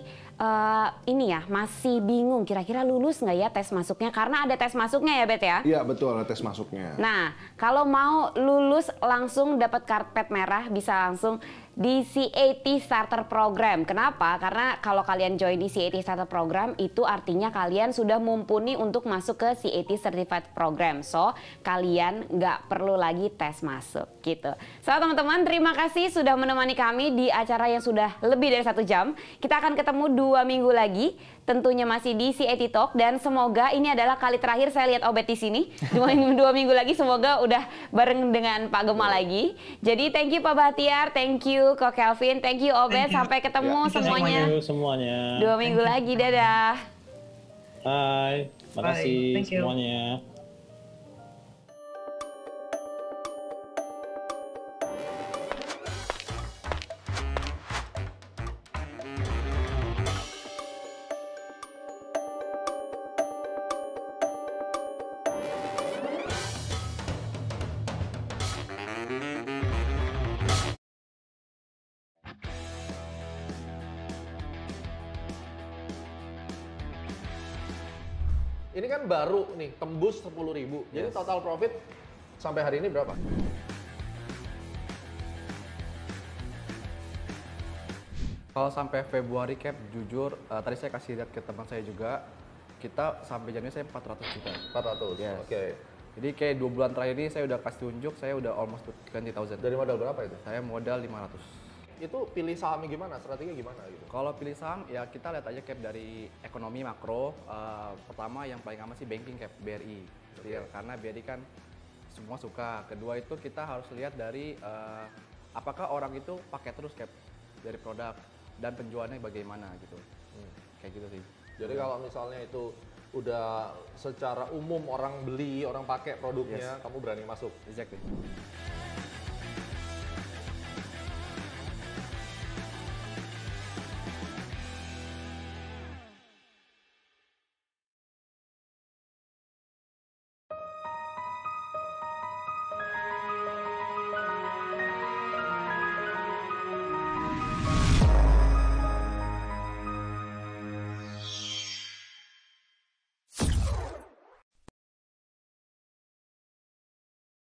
ini ya masih bingung kira-kira lulus nggak ya tes masuknya, karena ada tes masuknya ya Bet ya? Iya betul, ada tes masuknya. Nah kalau mau lulus langsung dapat karpet merah bisa langsung di CAT Starter Program. Kenapa? Karena kalau kalian join di CAT Starter Program itu artinya kalian sudah mumpuni untuk masuk ke CAT Certified Program. So kalian nggak perlu lagi tes masuk gitu. So teman-teman terima kasih sudah menemani kami di acara yang sudah lebih dari 1 jam. Kita akan ketemu 2 minggu lagi, tentunya masih di CAT Talk, dan semoga ini adalah kali terakhir saya lihat Obed di sini. 2 minggu lagi semoga udah bareng dengan Pak Gema lagi. Jadi thank you Pak Bahtiar, thank you Ko Kelvin, thank you Obed, sampai ketemu semuanya. Thank you semuanya. 2 minggu lagi, dadah. Hai, makasih semuanya. Ini kan baru nih, tembus 10.000. Jadi total profit sampai hari ini berapa? Kalau sampai Februari cap, jujur, tadi saya kasih lihat ke teman saya juga, kita sampai Januari saya 400 juta. 400, yes. Oke. Jadi kayak 2 bulan terakhir ini saya udah kasih tunjuk, saya udah almost 20.000. Dari modal berapa itu? Saya modal 500. Itu pilih sahamnya gimana, strateginya gimana gitu? Kalau pilih saham ya kita lihat aja cap dari ekonomi makro. Pertama yang paling aman sih banking cap, BRI. Okay. Karena BRI kan semua suka. Kedua itu kita harus lihat dari apakah orang itu pakai terus cap dari produk dan penjualannya bagaimana gitu. Kayak gitu sih. Jadi kalau misalnya itu udah secara umum orang beli, orang pakai produknya, kamu berani masuk. Exactly.